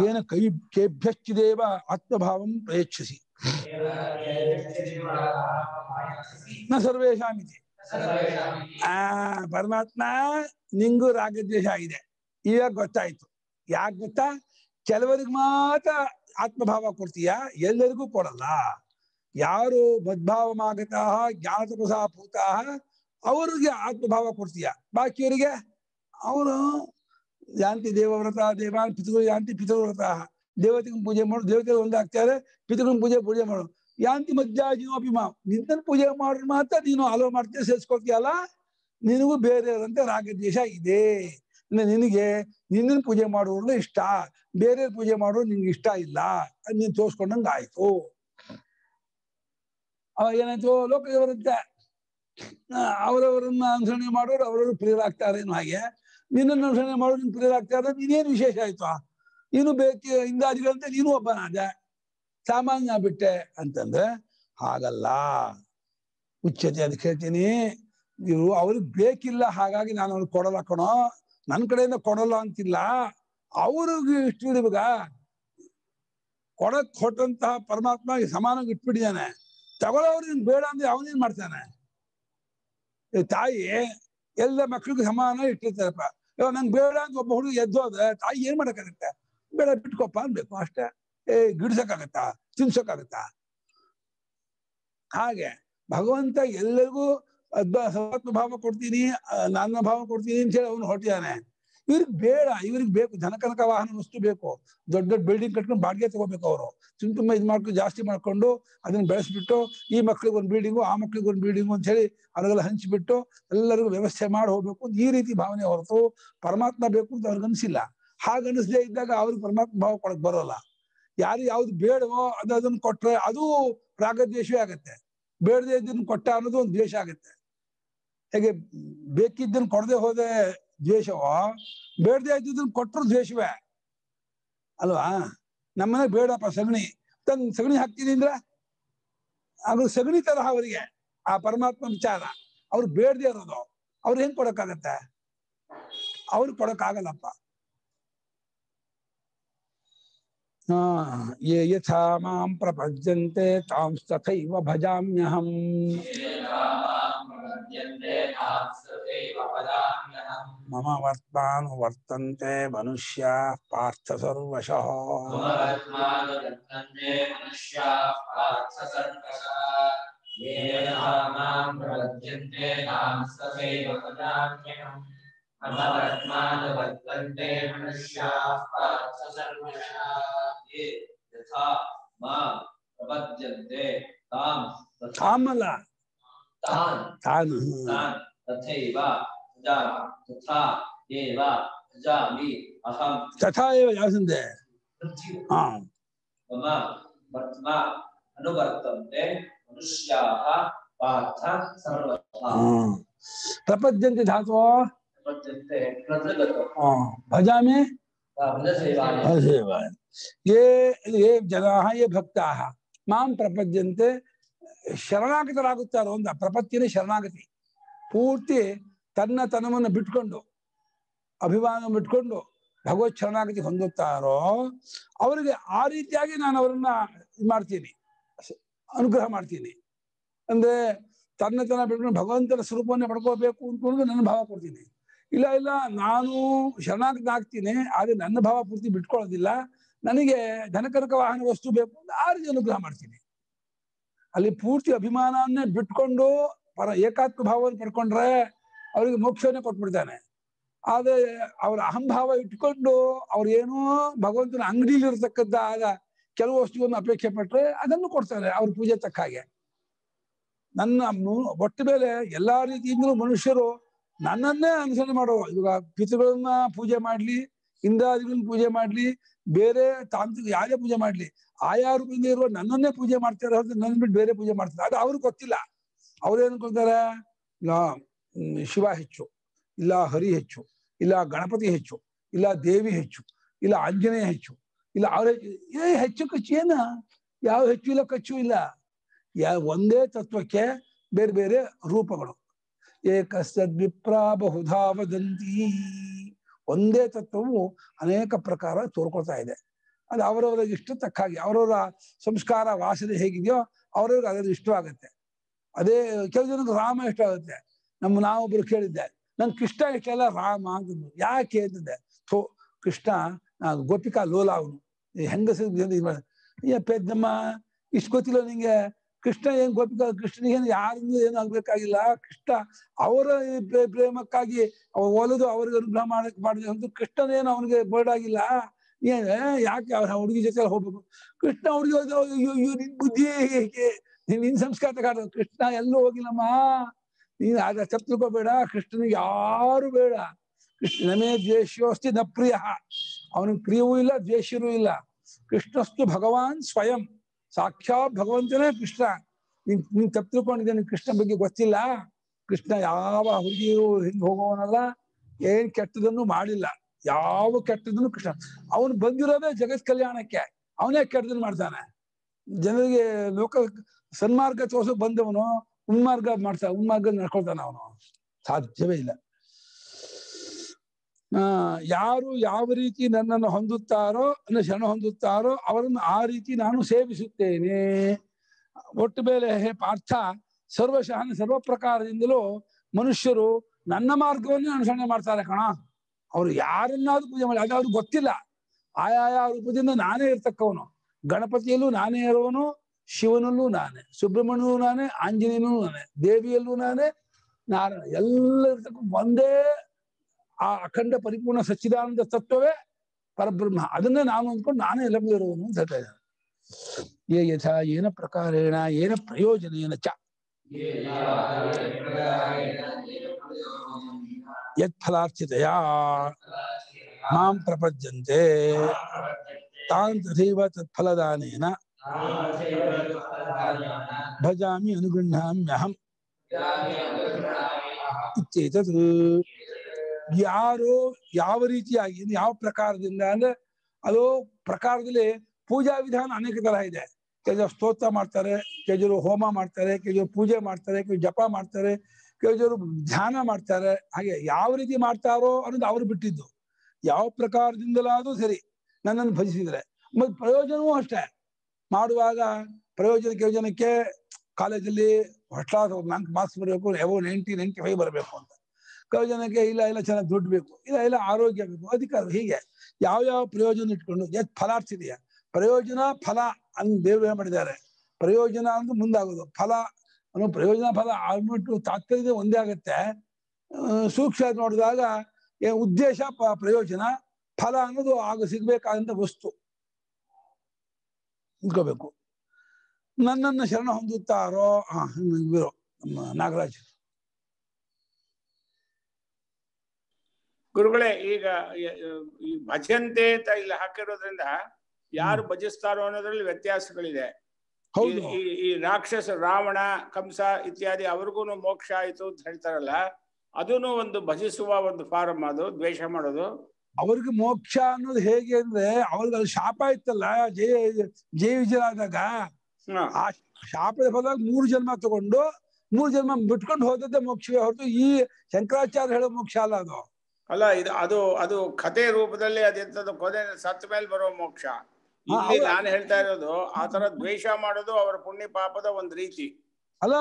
ಏನ ಕೈ ಕೇಭ್ಯಶ್ಚಿದೇವ ಆತ್ಮಭಾವಂ ಪ್ರಯಚ್ಛಸಿ ನ ಸರ್ವೇಷಾಂ ಇತಿ ಆ ಪರಮಾತ್ಮ ನಿಂಗೂ ರಾಗದ್ವೇಷ ಆಗಿದೆ ಈಗ ಗೊತ್ತಾಯ್ತು ಯಾಕೆ ಗೊತ್ತಾ ಕೆಲವರಿಗೆ ಮಾತ್ರ ಆತ್ಮಭಾವ ಕೊಡ್ತೀಯ ಎಲ್ಲರಿಗೂ ಕೊಡಲ್ಲ ಯಾರು ಮದ್ಭಾವಮಾಗತಾ ಜ್ಞಾನ ತಪಸಾ ಭೂತಾ ಅವ್ರಿಗೆ ಆತ್ಮಭಾವ ಕೊಡ್ತೀಯ ಬಾಕಿಯವರಿಗೆ ಅವರು ಯಾಂತಿ ದೇವವ್ರತ ದೇವಾನ್ ಪಿತೃ ಯಾಂತಿ ಪಿತೃವ್ರತ ದೇವತೆಗೂ ಪೂಜೆ ಮಾಡು ದೇವತೆಗಳು ಒಂದಾಗ್ತಾರೆ ಪಿತೃಗಳನ್ನ ಪೂಜೆ ಪೂಜೆ ಮಾಡು ಯಾಂತಿ ಮಧ್ಯಾಜಿನೋಭಿಮ ನಿಂತನ ಪೂಜೆ ಮಾಡ್ರೆ ಮಾತ್ರ ನೀನು ಅಲೋ ಮಾಡ್ತೀಯ ಸೇರಿಸ್ಕೊಳ್ತೀಯಲ್ಲ ನಿನಗೂ ಬೇರೆಯವರಂತೆ ರಾಗದ್ವೇಷ ಇದೆ ನಿನಗೆ ನಿನ್ನ ಪೂಜೆ ಮಾಡುವವ್ರನ್ನ ಇಷ್ಟ ಬೇರೆ ಪೂಜೆ ಮಾಡೋರು ನಿನ್ಗೆ ಇಷ್ಟ ಇಲ್ಲ ಅದ್ ನೀನ್ ತೋರ್ಸ್ಕೊಂಡಂಗ ಆಯ್ತು ಅವ ಏನಾಯ್ತು ಲೋಕದವರಂತೆ ಅವರವರನ್ನ ಅನುಸರಣೆ ಮಾಡೋರು ಅವರವರು ಪ್ರಿಯರಾಗ್ತಾರೇನು ಹಾಗೆ ನಿನ್ನ ಅನುಸರಣೆ ಮಾಡೋರು ನಿನ್ ಪ್ರಿಯರಾಗ್ತಾರೆ ನೀನೇನು ವಿಶೇಷ ಆಯ್ತು ನೀನು ಬೇಕಿ ಹಿಂದಾದಿಗಳಂತೆ ನೀನು ಒಬ್ಬನಾದೆ ಸಾಮಾನ್ಯ ಬಿಟ್ಟೆ ಅಂತಂದ್ರೆ ಹಾಗಲ್ಲ ಉಚ್ಚತೆ ಅದಕ್ಕೆ ಹೇಳ್ತೀನಿ ಇವ್ರು ಅವ್ರಿಗೆ ಬೇಕಿಲ್ಲ ಹಾಗಾಗಿ ನಾನು ಅವ್ರಿಗೆ ಕೊಡಲ್ಲ ಕಣೋ ನನ್ ಕಡೆಯಿಂದ ಕೊಡಲ್ಲ ಅಂತಿಲ್ಲ ಅವ್ರಿಗೆ ಇಷ್ಟು ಇವಾಗ ಕೊಡಕ್ ಕೊಟ್ಟಂತಹ ಪರಮಾತ್ಮ ಸಮಾನಾಗಿ ಇಟ್ಬಿಟ್ಟಿದ್ದಾನೆ ತಗೊಳ್ಳೋರು ನೀನ್ ಬೇಡ ಅಂದ್ರೆ ಅವನೇನ್ ಮಾಡ್ತಾನೆ ತಾಯಿ ಎಲ್ಲ ಮಕ್ಳಿಗೂ ಸಮಾನ ಇಟ್ಟಿರ್ತಾರಪ್ಪ ಇವಾಗ ನಂಗೆ ಬೇಡ ಅಂತ ಒಬ್ಬ ಹುಡುಗ ಎದ್ದೋದ್ರೆ ತಾಯಿ ಏನ್ ಮಾಡಕ್ಕಾಗತ್ತೆ ಬೇಡ ಬಿಟ್ಕೊಪ್ಪ ಅನ್ಬೇಕು ಅಷ್ಟೇ ಏ ಗಿಡ್ಸಕ್ಕಾಗತ್ತಾ ತಿನ್ಸಕ್ಕಾಗತ್ತಾ ಹಾಗೆ ಭಗವಂತ ಎಲ್ಲರಿಗೂ ಅದ್ಭ ಸರ್ವಾತ್ಮ ಭಾವ ಕೊಡ್ತೀನಿ ನನ್ನ ಭಾವ ಕೊಡ್ತೀನಿ ಅಂತ ಹೇಳಿ ಅವನು ಹೊರಟಿದ್ದಾನೆ ಇವ್ರಿಗೆ ಬೇಡ ಇವ್ರಿಗೆ ಬೇಕು ಧನಕನಕ ವಾಹನ ವಸ್ತು ಬೇಕು ದೊಡ್ಡ ದೊಡ್ಡ ಬಿಲ್ಡಿಂಗ್ ಕಟ್ಕೊಂಡು ಬಾಡಿಗೆ ತಗೋಬೇಕು ಅವರು ತುಂಬ ಇದು ಮಾಡ್ಕೊಂಡು ಜಾಸ್ತಿ ಮಾಡ್ಕೊಂಡು ಅದನ್ನ ಬೆಳೆಸ್ಬಿಟ್ಟು ಈ ಮಕ್ಳಿಗೆ ಒಂದು ಬಿಲ್ಡಿಂಗು ಆ ಮಕ್ಳಿಗೆ ಒಂದು ಬಿಲ್ಡಿಂಗು ಅಂತ ಹೇಳಿ ಅದೆಲ್ಲ ಹಂಚಿಬಿಟ್ಟು ಎಲ್ಲರಿಗೂ ವ್ಯವಸ್ಥೆ ಮಾಡಿ ಹೋಗ್ಬೇಕು ಅಂತ ಈ ರೀತಿ ಭಾವನೆ ಹೊರತು ಪರಮಾತ್ಮ ಬೇಕು ಅಂತ ಅವ್ರಿಗನ್ಸಿಲ್ಲ ಹಾಗನ್ನಿಸದೇ ಇದ್ದಾಗ ಅವ್ರಿಗೆ ಪರಮಾತ್ಮ ಭಾವ ಕೊಡಕ್ ಬರೋಲ್ಲ ಯಾರು ಯಾವ್ದು ಬೇಡವೋ ಅದು ಅದನ್ನು ಕೊಟ್ರೆ ಅದು ರಾಗದ್ವೇಷವೇ ಆಗತ್ತೆ ಬೇಡದೆ ಇದನ್ನ ಕೊಟ್ಟ ಅನ್ನೋದು ಒಂದು ದ್ವೇಷ ಆಗತ್ತೆ ಹೇಗೆ ಬೇಕಿದ್ದನ್ನು ಕೊಡದೆ ಹೋದೆ ದ್ವೇಷವೋ ಬೇಡದೆ ಇದ್ದಿದ್ದನ್ನು ಕೊಟ್ಟರು ದ್ವೇಷವೇ ಅಲ್ವಾ ನಮ್ಮನೆ ಬೇಡಪ್ಪ ಸಗಣಿ ತನ್ ಸಗಣಿ ಹಾಕ್ತೀನಿ ಅಂದ್ರೆ ಅವ್ರ ಸಗಣಿ ತರಹ ಅವರಿಗೆ ಆ ಪರಮಾತ್ಮ ವಿಚಾರ ಅವ್ರು ಬೇಡದೆ ಇರೋದು ಅವ್ರು ಹೆಂಗ್ ಕೊಡಕ್ಕಾಗತ್ತೆ ಅವ್ರು ಕೊಡಕ್ಕಾಗಲ್ಲಪ್ಪ ಆ ಯಥಾ ಮಾಂ ಪ್ರಪದ್ಯಂತೆ ತಾಂಸ್ತಥೈವ ಭಜಾಮ್ಯಹಂ ಮಮ ವರ್ತ್ಮಾನು ವರ್ತಂತೆ ಮನುಷ್ಯಾಃ ಪಾರ್ಥ ಸರ್ವಶಃ ಪ್ರಪದ್ಯಂತೆ ಧಾತು भजा में ये ये जनाः ये भक्ताः मां प्रपद्यन्ते शरणागतरागुत्तारो अंत प्रपत्तिने शरणागति पूर्ति तन्न तनवन्न बिट्कोंडु अभिमानवन्न बिट्कोंडु भगवत् शरणागति ಹೊಂದುತ್ತಾರೋ ಅವರಿಗೆ ಆ ರೀತಿಯಾಗಿ ನಾನು ಅವರನ್ನ ಇದು ಮಾಡ್ತೀನಿ ಅನುಗ್ರಹ ಮಾಡ್ತೀನಿ ಅಂದ್ರೆ ತನ್ನತನ ಬಿಟ್ಕೊಂಡು ಭಗವಂತನ ಸ್ವರೂಪವನ್ನೇ ಪಡ್ಕೋಬೇಕು ಅಂದ್ಕೊಂಡು ನನ್ನ ಭಾವ ಕೊಡ್ತೀನಿ ಇಲ್ಲ ಇಲ್ಲ ನಾನು ಶರಣಾಗತ ಆಗ್ತೀನಿ ಆದ್ರೆ ನನ್ನ ಭಾವ ಪೂರ್ತಿ ಬಿಟ್ಕೊಳ್ಳೋದಿಲ್ಲ ನನಗೆ ಧನಕನಕ ವಾಹನ ವಸ್ತು ಬೇಕು ಅಂತ ಆ ರೀತಿ ಅನುಗ್ರಹ ಮಾಡ್ತೀನಿ ಅಲ್ಲಿ ಪೂರ್ತಿ ಅಭಿಮಾನನ್ನೇ ಬಿಟ್ಕೊಂಡು ಪರ ಏಕಾತ್ಮ ಭಾವವನ್ನು ಪಡ್ಕೊಂಡ್ರೆ ಅವರಿಗೆ ಮೋಕ್ಷವನ್ನೇ ಕೊಟ್ಬಿಡ್ತಾನೆ. ಆದರೆ ಅವರ ಅಹಂಭಾವ ಇಟ್ಕೊಂಡು ಅವ್ರು ಏನೋ ಭಗವಂತನ ಅಂಗಡಿಲಿರ್ತಕ್ಕಂಥ ಕೆಲವು ವಸ್ತುವನ್ನು ಅಪೇಕ್ಷೆ ಪಟ್ಟರೆ ಅದನ್ನು ಕೊಡ್ತಾರೆ ಅವ್ರ ಪೂಜೆ ತಕ್ಕ ಹಾಗೆ. ನನ್ನ ಒಟ್ಟು ಮೇಲೆ ಎಲ್ಲ ರೀತಿಯಿಂದಲೂ ಮನುಷ್ಯರು ನನ್ನನ್ನೇ ಅನುಸರಣೆ ಮಾಡೋ, ಇವಾಗ ಪಿತೃಗಳನ್ನ ಪೂಜೆ ಮಾಡಲಿ, ಇಂದ್ರಾದಿಗಳನ್ನ ಪೂಜೆ ಮಾಡಲಿ, ಬೇರೆ ತಾಂತ್ರಿಕ ಯಾರೇ ಪೂಜೆ ಮಾಡಲಿ, ಆಯಾ ರೂಪದಿಂದ ಇರುವ ನನ್ನನ್ನೇ ಪೂಜೆ ಮಾಡ್ತಾರೆ. ನನ್ನ ಬಿಟ್ಟು ಬೇರೆ ಪೂಜೆ ಮಾಡ್ತಾರೆ ಅದು ಅವ್ರಿಗೆ ಗೊತ್ತಿಲ್ಲ. ಅವ್ರೇನ್ಕೊಳ್ತಾರೆ, ಶಿವ ಹೆಚ್ಚು, ಇಲ್ಲ ಹರಿ ಹೆಚ್ಚು, ಇಲ್ಲ ಗಣಪತಿ ಹೆಚ್ಚು, ಇಲ್ಲ ದೇವಿ ಹೆಚ್ಚು, ಇಲ್ಲ ಆಂಜನೇಯ ಹೆಚ್ಚು, ಇಲ್ಲ ಅವ್ರ ಏ ಹೆಚ್ಚು ಕಚ್ಚು ಏನ, ಯಾವ ಹೆಚ್ಚು ಇಲ್ಲ ಕಚ್ಚು ಇಲ್ಲ, ಯಾವ ಒಂದೇ ತತ್ವಕ್ಕೆ ಬೇರೆ ಬೇರೆ ರೂಪಗಳು. ಏಕಸದ್ ವಿಪ್ರಾ ಬಹುಧಾ ವದಂತಿ, ಒಂದೇ ತತ್ವವು ಅನೇಕ ಪ್ರಕಾರ ತೋರ್ಕೊಳ್ತಾ ಇದೆ. ಅದು ಅವರವರ ಇಷ್ಟ ತಕ್ಕಾಗಿ, ಅವರವರ ಸಂಸ್ಕಾರ ವಾಸನೆ ಹೇಗಿದೆಯೋ ಅವರವ್ರಿಗೆ ಅದರ ಇಷ್ಟವಾಗುತ್ತೆ. ಅದೇ ಕೆಲವು ಜನಕ್ಕೆ ರಾಮ ಇಷ್ಟ ಆಗುತ್ತೆ. ನಮ್ಮ ನಾವೊಬ್ರು ಕೇಳಿದ್ದೆ, ನನ್ ಕೃಷ್ಣ ಇಷ್ಟ ಇಲ್ಲ ರಾಮ ಅಂತಂದು. ಯಾಕೆ ಅಂತಂದೆ, ಥೋ ಕೃಷ್ಣ ಗೋಪಿಕಾ ಲೋಲ ಅವನು, ಹೆಂಗಸರು ಪೆದ್ದಮ್ಮ ಇಷ್ಟು ಗೊತ್ತಿಲ್ಲ ನಿಂಗೆ, ಕೃಷ್ಣ ಏನ್ ಗೋಪಿಕಾ, ಕೃಷ್ಣನಿಗೇನು ಯಾರಿಂದ ಏನು ಆಗ್ಬೇಕಾಗಿಲ್ಲ, ಕೃಷ್ಣ ಅವರ ಪ್ರೇಮಕ್ಕಾಗಿ ಒಲದು ಅವ್ರಿಗೆ ಅನುಗ್ರಹ ಮಾಡಕ್ ಮಾಡಿದೆ ಅಂತ, ಕೃಷ್ಣನೇನು ಅವನಿಗೆ ಬರ್ಡ್ ಆಗಿಲ್ಲ, ಏನ್ ಯಾಕೆ ಅವ್ರ ಹುಡುಗಿ ಜೊತೆ ಹೋಗ್ಬೇಕು, ಕೃಷ್ಣ ಹುಡುಗಿ ಹೋದ ನಿನ್ ಬುದ್ಧಿ ಹೇಗೆ, ನಿನ್ ಸಂಸ್ಕಾರ ತಗೊಂಡು ಕೃಷ್ಣ ಎಲ್ಲೂ ಹೋಗಿಲ್ಲಮ್ಮ, ನೀನ್ ಆಗ ತಪ್ಪಿಕೋಬೇಡ, ಕೃಷ್ಣನಿಗೆ ಯಾರು ಬೇಡ, ಕೃಷ್ಣ ನಮೇ ದ್ವೇಷೋಸ್ತಿ ನ ಪ್ರಿಯ, ಅವನಿಗೆ ಪ್ರಿಯವೂ ಇಲ್ಲ ದ್ವೇಷವೂ ಇಲ್ಲ, ಕೃಷ್ಣಸ್ತು ಭಗವಾನ್ ಸ್ವಯಂ, ಸಾಕ್ಷಾತ್ ಭಗವಂತನೇ ಕೃಷ್ಣ. ನೀನ್ ನೀನ್ ತಪ್ಪು ತಿಳ್ಕೊಂಡಿದ್ದೆ, ನಿನ್ ಕೃಷ್ಣ ಬಗ್ಗೆ ಗೊತ್ತಿಲ್ಲ, ಕೃಷ್ಣ ಯಾವ ಹುಡುಗಿಯೂ ಹಿಂಗ್ ಹೋಗೋವನಲ್ಲ, ಏನ್ ಕೆಟ್ಟದನ್ನು ಮಾಡಿಲ್ಲ, ಯಾವ ಕೆಟ್ಟದನ್ನು ಕೃಷ್ಣ ಅವನು ಬಂದಿರೋದೇ ಜಗತ್ ಕಲ್ಯಾಣಕ್ಕೆ, ಅವನೇ ಕೆಟ್ಟದನ್ನು ಮಾಡ್ತಾನೆ, ಜನರಿಗೆ ಲೋಕ ಸನ್ಮಾರ್ಗ ತೋರ್ಸಕ್ ಬಂದವನು ಉನ್ಮಾರ್ಗ ಮಾಡ್ತಾನೆ, ಉನ್ಮಾರ್ಗ ನಡ್ಕೊಳ್ತಾನೆ ಅವನು, ಸಾಧ್ಯವೇ ಇಲ್ಲ. ಆ ಯಾರು ಯಾವ ರೀತಿ ನನ್ನನ್ನು ಹೊಂದುತ್ತಾರೋ, ನನ್ನ ಶರಣ ಹೊಂದುತ್ತಾರೋ ಅವರನ್ನು ಆ ರೀತಿ ನಾನು ಸೇವಿಸುತ್ತೇನೆ. ಒಟ್ಟು ಮೇಲೆ ಹೇ ಪಾರ್ಥ, ಸರ್ವಶಃ ಸರ್ವ ಪ್ರಕಾರದಿಂದಲೂ ಮನುಷ್ಯರು ನನ್ನ ಮಾರ್ಗವನ್ನೇ ಅನುಸರಣೆ ಮಾಡ್ತಾರೆ ಕಣ. ಅವ್ರು ಯಾರನ್ನಾದ್ರೂ ಪೂಜೆ ಮಾಡಿ, ಅದು ಅವ್ರಿಗೆ ಗೊತ್ತಿಲ್ಲ, ಆಯಾಯ ರೂಪದಿಂದ ನಾನೇ ಇರ್ತಕ್ಕವನು, ಗಣಪತಿಯಲ್ಲೂ ನಾನೇ ಇರೋನು, ಶಿವನಲ್ಲೂ ನಾನೇ, ಸುಬ್ರಹ್ಮಣ್ಯನೂ ನಾನೇ, ಆಂಜನೇಯನೂ ನಾನೇ, ದೇವಿಯಲ್ಲೂ ನಾನೇ, ನಾರಾಯಣ ಎಲ್ಲ ಇರ್ತಕ್ಕ ಒಂದೇ ಆ ಅಖಂಡ ಪರಿಪೂರ್ಣ ಸಚ್ಚಿದಾನಂದ ತತ್ವವೇ ಪರಬ್ರಹ್ಮ. ಅದನ್ನೇ ನಾನು ಅಂದ್ಕೊಂಡು ನಾನೇ ಎಲ್ಲರಿರೋನು ಅಂತ ಹೇಳ್ತಾ ಇದ್ದಾನೆ. ಏ ಯಥಾ ಏನ ಪ್ರಕಾರೇಣ ಏನ ಪ್ರಯೋಜನೇನ ಚ ಯತ್ ಫಲಾರ್ಥಿತೆಯ ಮಾಂ ಪ್ರಪದ್ಯಂತೆ ತಾನ್ ತಥೈವ ತತ್ಫಲದಾನೇನ ಭಜಾಮಿ ಅನುಗೃಹಾಮ್ಯಹಂ ಇತ್ಯೇತತ್. ಯಾರು ಯಾವ ರೀತಿಯಾಗಿ ಯಾವ ಪ್ರಕಾರದಿಂದ ಅಂದ್ರೆ, ಅದು ಪ್ರಕಾರದಲ್ಲಿ ಪೂಜಾ ವಿಧಾನ ಅನೇಕ ತರ ಇದೆ. ಕೆಲವರು ಸ್ತೋತ್ರ ಮಾಡ್ತಾರೆ, ಕೆಲವರು ಹೋಮ ಮಾಡ್ತಾರೆ, ಕೆಲವರು ಪೂಜೆ ಮಾಡ್ತಾರೆ, ಕೆಲವರು ಜಪ ಮಾಡ್ತಾರೆ, ಕೆಲವರು ಧ್ಯಾನ ಮಾಡ್ತಾರೆ. ಹಾಗೆ ಯಾವ ರೀತಿ ಮಾಡ್ತಾರೋ ಅನ್ನೋದು ಅವ್ರು ಬಿಟ್ಟಿದ್ದು. ಯಾವ ಪ್ರಕಾರದಿಂದಲಾದ್ರೂ ಸರಿ ನನ್ನನ್ನು ಭಜಿಸಿದ್ರೆ. ಮತ್ತೆ ಪ್ರಯೋಜನವೂ ಅಷ್ಟೇ, ಮಾಡುವಾಗ ಪ್ರಯೋಜನ ಕೆಲವು ಜನಕ್ಕೆ ಕಾಲೇಜಲ್ಲಿ ಹೊಟ್ಟಾ ನಾಲ್ಕು ಮಾರ್ಕ್ಸ್ ಬರಬೇಕು, ಎವೋ ನೈಂಟಿ ನೈಂಟಿ ಫೈವ್ ಬರಬೇಕು ಅಂತ, ಕೆಲವು ಜನಕ್ಕೆ ಇಲ್ಲ ಇಲ್ಲ ಚೆನ್ನಾಗಿ ದುಡ್ಡು ಬೇಕು, ಇಲ್ಲ ಇಲ್ಲ ಆರೋಗ್ಯ ಬೇಕು, ಅಧಿಕಾರ, ಹೀಗೆ ಯಾವ ಯಾವ ಪ್ರಯೋಜನ ಇಟ್ಕೊಂಡು ಎತ್ ಫಲಾರ್ಥಿದೆಯಾ. ಪ್ರಯೋಜನ ಫಲ ಅಂದ್ ಬೇರೆ ಮಾಡಿದ್ದಾರೆ. ಪ್ರಯೋಜನ ಅಂದ್ರೆ ಮುಂದಾಗೋದು, ಫಲ ಅನ್ನೋ ಪ್ರಯೋಜನ ಫಲ ಆಲ್ಮೋಸ್ಟ್ ತಾತ್ಪರ್ಯ ಒಂದೇ ಆಗುತ್ತೆ. ಸೂಕ್ಷ್ಮ ನೋಡಿದಾಗ ಉದ್ದೇಶ ಪ್ರಯೋಜನ, ಫಲ ಅನ್ನೋದು ಆಗ ಸಿಗ್ಬೇಕಾದಂತ ವಸ್ತು ಇಟ್ಕೋಬೇಕು. ನನ್ನನ್ನು ಶರಣ ಹೊಂದುತ್ತಾರೋ ಇವರು ನಾಗರಾಜ್ ಗುರುಗಳೇ, ಈಗ ಈ ಭಜಂತೆ ಅಂತ ಇಲ್ಲಿ ಹಾಕಿರೋದ್ರಿಂದ ಯಾರು ಭಜಿಸ್ತಾರೋ ಅನ್ನೋದ್ರಲ್ಲಿ ವ್ಯತ್ಯಾಸಗಳಿದೆ. ಈ ಈ ರಾಕ್ಷಸ ರಾವಣ ಕಂಸ ಇತ್ಯಾದಿ ಅವ್ರಿಗೂ ಮೋಕ್ಷ ಆಯ್ತು ಅಂತ ಹೇಳ್ತಾರಲ್ಲ, ಅದನ್ನು ಒಂದು ಭಜಿಸುವ ಒಂದು ಫಾರಂ, ಅದು ದ್ವೇಷ ಮಾಡೋದು. ಅವ್ರಿಗೆ ಮೋಕ್ಷ ಅನ್ನೋದು ಹೇಗೆ ಅಂದ್ರೆ, ಅವ್ರಿಗೆ ಅದು ಶಾಪ ಇತ್ತಲ್ಲ, ಜಯ ಜಯ ವಿಜಯ ಆದಾಗ ಆ ಶಾಪದ ಫಲವಾಗಿ ಮೂರು ಜನ್ಮ ತಗೊಂಡು ಮೂರು ಜನ್ಮ ಬಿಟ್ಕೊಂಡು ಹೋದದ್ದೇ ಮೋಕ್ಷವೇ ಹೊರತು ಈ ಶಂಕರಾಚಾರ್ಯ ಹೇಳೋ ಮೋಕ್ಷ ಅಲ್ಲ ಅದು. ಅಲ್ಲ, ಇದು ಅದು ಅದು ಕಥೆ ರೂಪದಲ್ಲಿ ಅದೆಂತದ್ದು, ಕೊನೆ ಸತ್ತ ಮೇಲೆ ಬರೋ ಮೋಕ್ಷ. ಇಲ್ಲಿ ನಾನು ಹೇಳ್ತಾ ಇರೋದು ಆ ತರ ದ್ವೇಷ ಮಾಡೋದು ಅವರ ಪುಣ್ಯ ಪಾಪದ ಒಂದ್ ರೀತಿ ಅಲ್ಲ.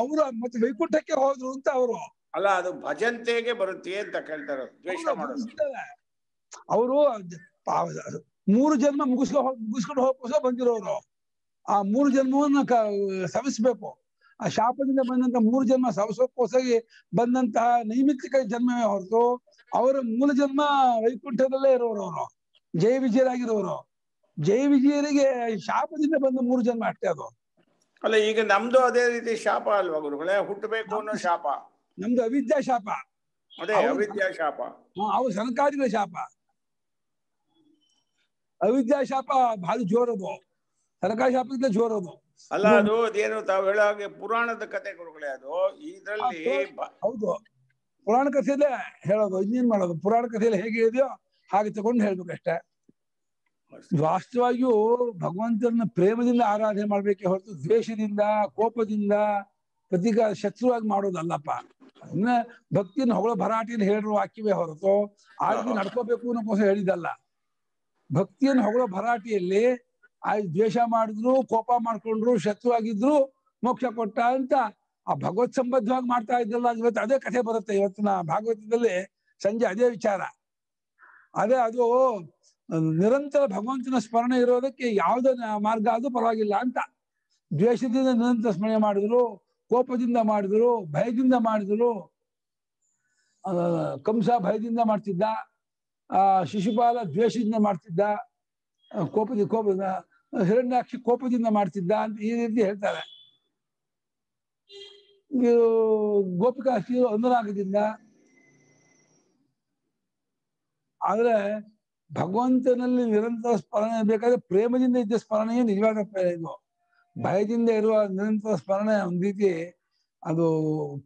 ಅವರು ಮತ್ತೆ ವೈಕುಂಠಕ್ಕೆ ಹೋದ್ರು ಅಂತ ಅವರು ಅಲ್ಲ, ಅದು ಭಜಂತೆಗೆ ಬರುತ್ತೆ ಅಂತ ಕೇಳ್ತಾರ, ದ್ವೇಷ ಮಾಡೋದು. ಅವರು ಮೂರು ಜನ್ಮ ಮುಗಿಸ್ಕೊ ಮುಗಿಸ್ಕೊಂಡು ಹೋಗೋಸ ಬಂದಿರೋರು, ಆ ಮೂರು ಜನ್ಮವನ್ನು ಸವಿಸಬೇಕು. ಆ ಶಾಪದಿಂದ ಬಂದಂತ ಮೂರು ಜನ್ಮ ಸವಸಕ್ಕೋಸಾಗಿ ಬಂದಂತಹ ನೈಮಿತ್ತಿಕ ಜನ್ಮವೇ ಹೊರತು ಅವರ ಮೂಲ ಜನ್ಮ ವೈಕುಂಠದಲ್ಲೇ ಇರೋರು, ಅವರು ಜಯ ವಿಜಯರಾಗಿರೋರು. ಜಯ ವಿಜಯರಿಗೆ ಶಾಪದಿಂದ ಬಂದ ಮೂರು ಜನ್ಮ ಅಷ್ಟೇ ಅದು. ಅಲ್ಲ ಈಗ ನಮ್ದು ಅದೇ ರೀತಿ ಶಾಪ ಅಲ್ವಾ ಗುರುಗಳೇ, ಹುಟ್ಟಬೇಕು ಅನ್ನೋ ಶಾಪ ನಮ್ದು ಅವಿದ್ಯಾ ಶಾಪ, ಅದೇ ಅವಿದ್ಯಾ ಶಾಪ. ಅವ್ರು ಸಂಕಾರಿಗಳ ಶಾಪ, ಅವಿದ್ಯಾ ಶಾಪ ಬಹಳ ಜೋರದು, ಸರ್ಕಾರ ಶಾಪದಿಂದ ಜೋರದು. ಅಲ್ಲ ಅದು ಅದೇನು ತಾವ್ ಹೇಳೋ ಹಾಗೆ ಪುರಾಣದ ಕತೆ ಗುರುಗಳೇ, ಅದು ಇದ್ರಲ್ಲಿ ಹೌದು ಪುರಾಣ ಕಥೆಯಲ್ಲೇ ಹೇಳೋದು. ಇನ್ನೇನ್ ಮಾಡೋದು, ಪುರಾಣ ಕಥೆಯಲ್ಲಿ ಹೇಗೆ ಇದೆಯೋ ಹಾಗೆ ತಗೊಂಡು ಹೇಳ್ಬೇಕಷ್ಟೆ. ವಾಸ್ತವಾಗಿಯೂ ಭಗವಂತನ ಪ್ರೇಮದಿಂದ ಆರಾಧನೆ ಮಾಡ್ಬೇಕೆ ಹೊರತು ದ್ವೇಷದಿಂದ ಕೋಪದಿಂದ ಪ್ರತೀಕಾರ ಶತ್ರುವಾಗಿ ಮಾಡೋದಲ್ಲಪ್ಪ. ಇನ್ನ ಭಕ್ತಿಯನ್ನು ಹೊಗಳ ಭರಾಟೆಯನ್ನು ಹೇಳಿರುವ ವಾಕ್ಯವೇ ಹೊರತು ಆ ರೀತಿ ನಡ್ಕೋಬೇಕು ಅನ್ನೋಕೋಸ ಹೇಳಿದಲ್ಲ. ಭಕ್ತಿಯನ್ನು ಹೊಗಳ ಭರಾಟೆಯಲ್ಲಿ ಆ ದ್ವೇಷ ಮಾಡಿದ್ರು, ಕೋಪ ಮಾಡ್ಕೊಂಡ್ರು, ಶತ್ರು ಆಗಿದ್ರು ಮೋಕ್ಷ ಕೊಟ್ಟ ಅಂತ ಆ ಭಗವತ್ ಸಂಬದ್ಧವಾಗಿ ಮಾಡ್ತಾ ಇದ್ದಲ್ಲ. ಇವತ್ತು ಅದೇ ಕಥೆ ಬರುತ್ತೆ ಇವತ್ತಿನ ಭಾಗವತದಲ್ಲಿ, ಸಂಜೆ ಅದೇ ವಿಚಾರ. ಅದೇ ಅದು ನಿರಂತರ ಭಗವಂತನ ಸ್ಮರಣೆ ಇರೋದಕ್ಕೆ ಯಾವುದೇ ಮಾರ್ಗ ಅದು ಪರವಾಗಿಲ್ಲ ಅಂತ. ದ್ವೇಷದಿಂದ ನಿರಂತರ ಸ್ಮರಣೆ ಮಾಡಿದ್ರು, ಕೋಪದಿಂದ ಮಾಡಿದ್ರು, ಭಯದಿಂದ ಮಾಡಿದ್ರು. ಕಂಸ ಭಯದಿಂದ ಮಾಡ್ತಿದ್ದ, ಆ ಶಿಶುಪಾಲ ದ್ವೇಷದಿಂದ ಮಾಡ್ತಿದ್ದ, ಕೋಪದ ಕೋಪದ ಹಿರಣ್ಯಾಕ್ಷಿ ಕೋಪದಿಂದ ಮಾಡ್ತಿದ್ದ ಅಂತ ಈ ರೀತಿ ಹೇಳ್ತಾರೆ. ಗೋಪಿಕಾಕ್ಷಿ ಅನುರಾಗದಿಂದ. ಆದ್ರೆ ಭಗವಂತನಲ್ಲಿ ನಿರಂತರ ಸ್ಮರಣೆ ಬೇಕಾದ್ರೆ ಪ್ರೇಮದಿಂದ ಇದ್ದ ಸ್ಮರಣೆಯೇ ನಿಜವಾದ ಪ್ರೇಮ. ಇದು ಭಯದಿಂದ ಇರುವ ನಿರಂತರ ಸ್ಮರಣೆ ಒಂದ್ ರೀತಿ ಅದು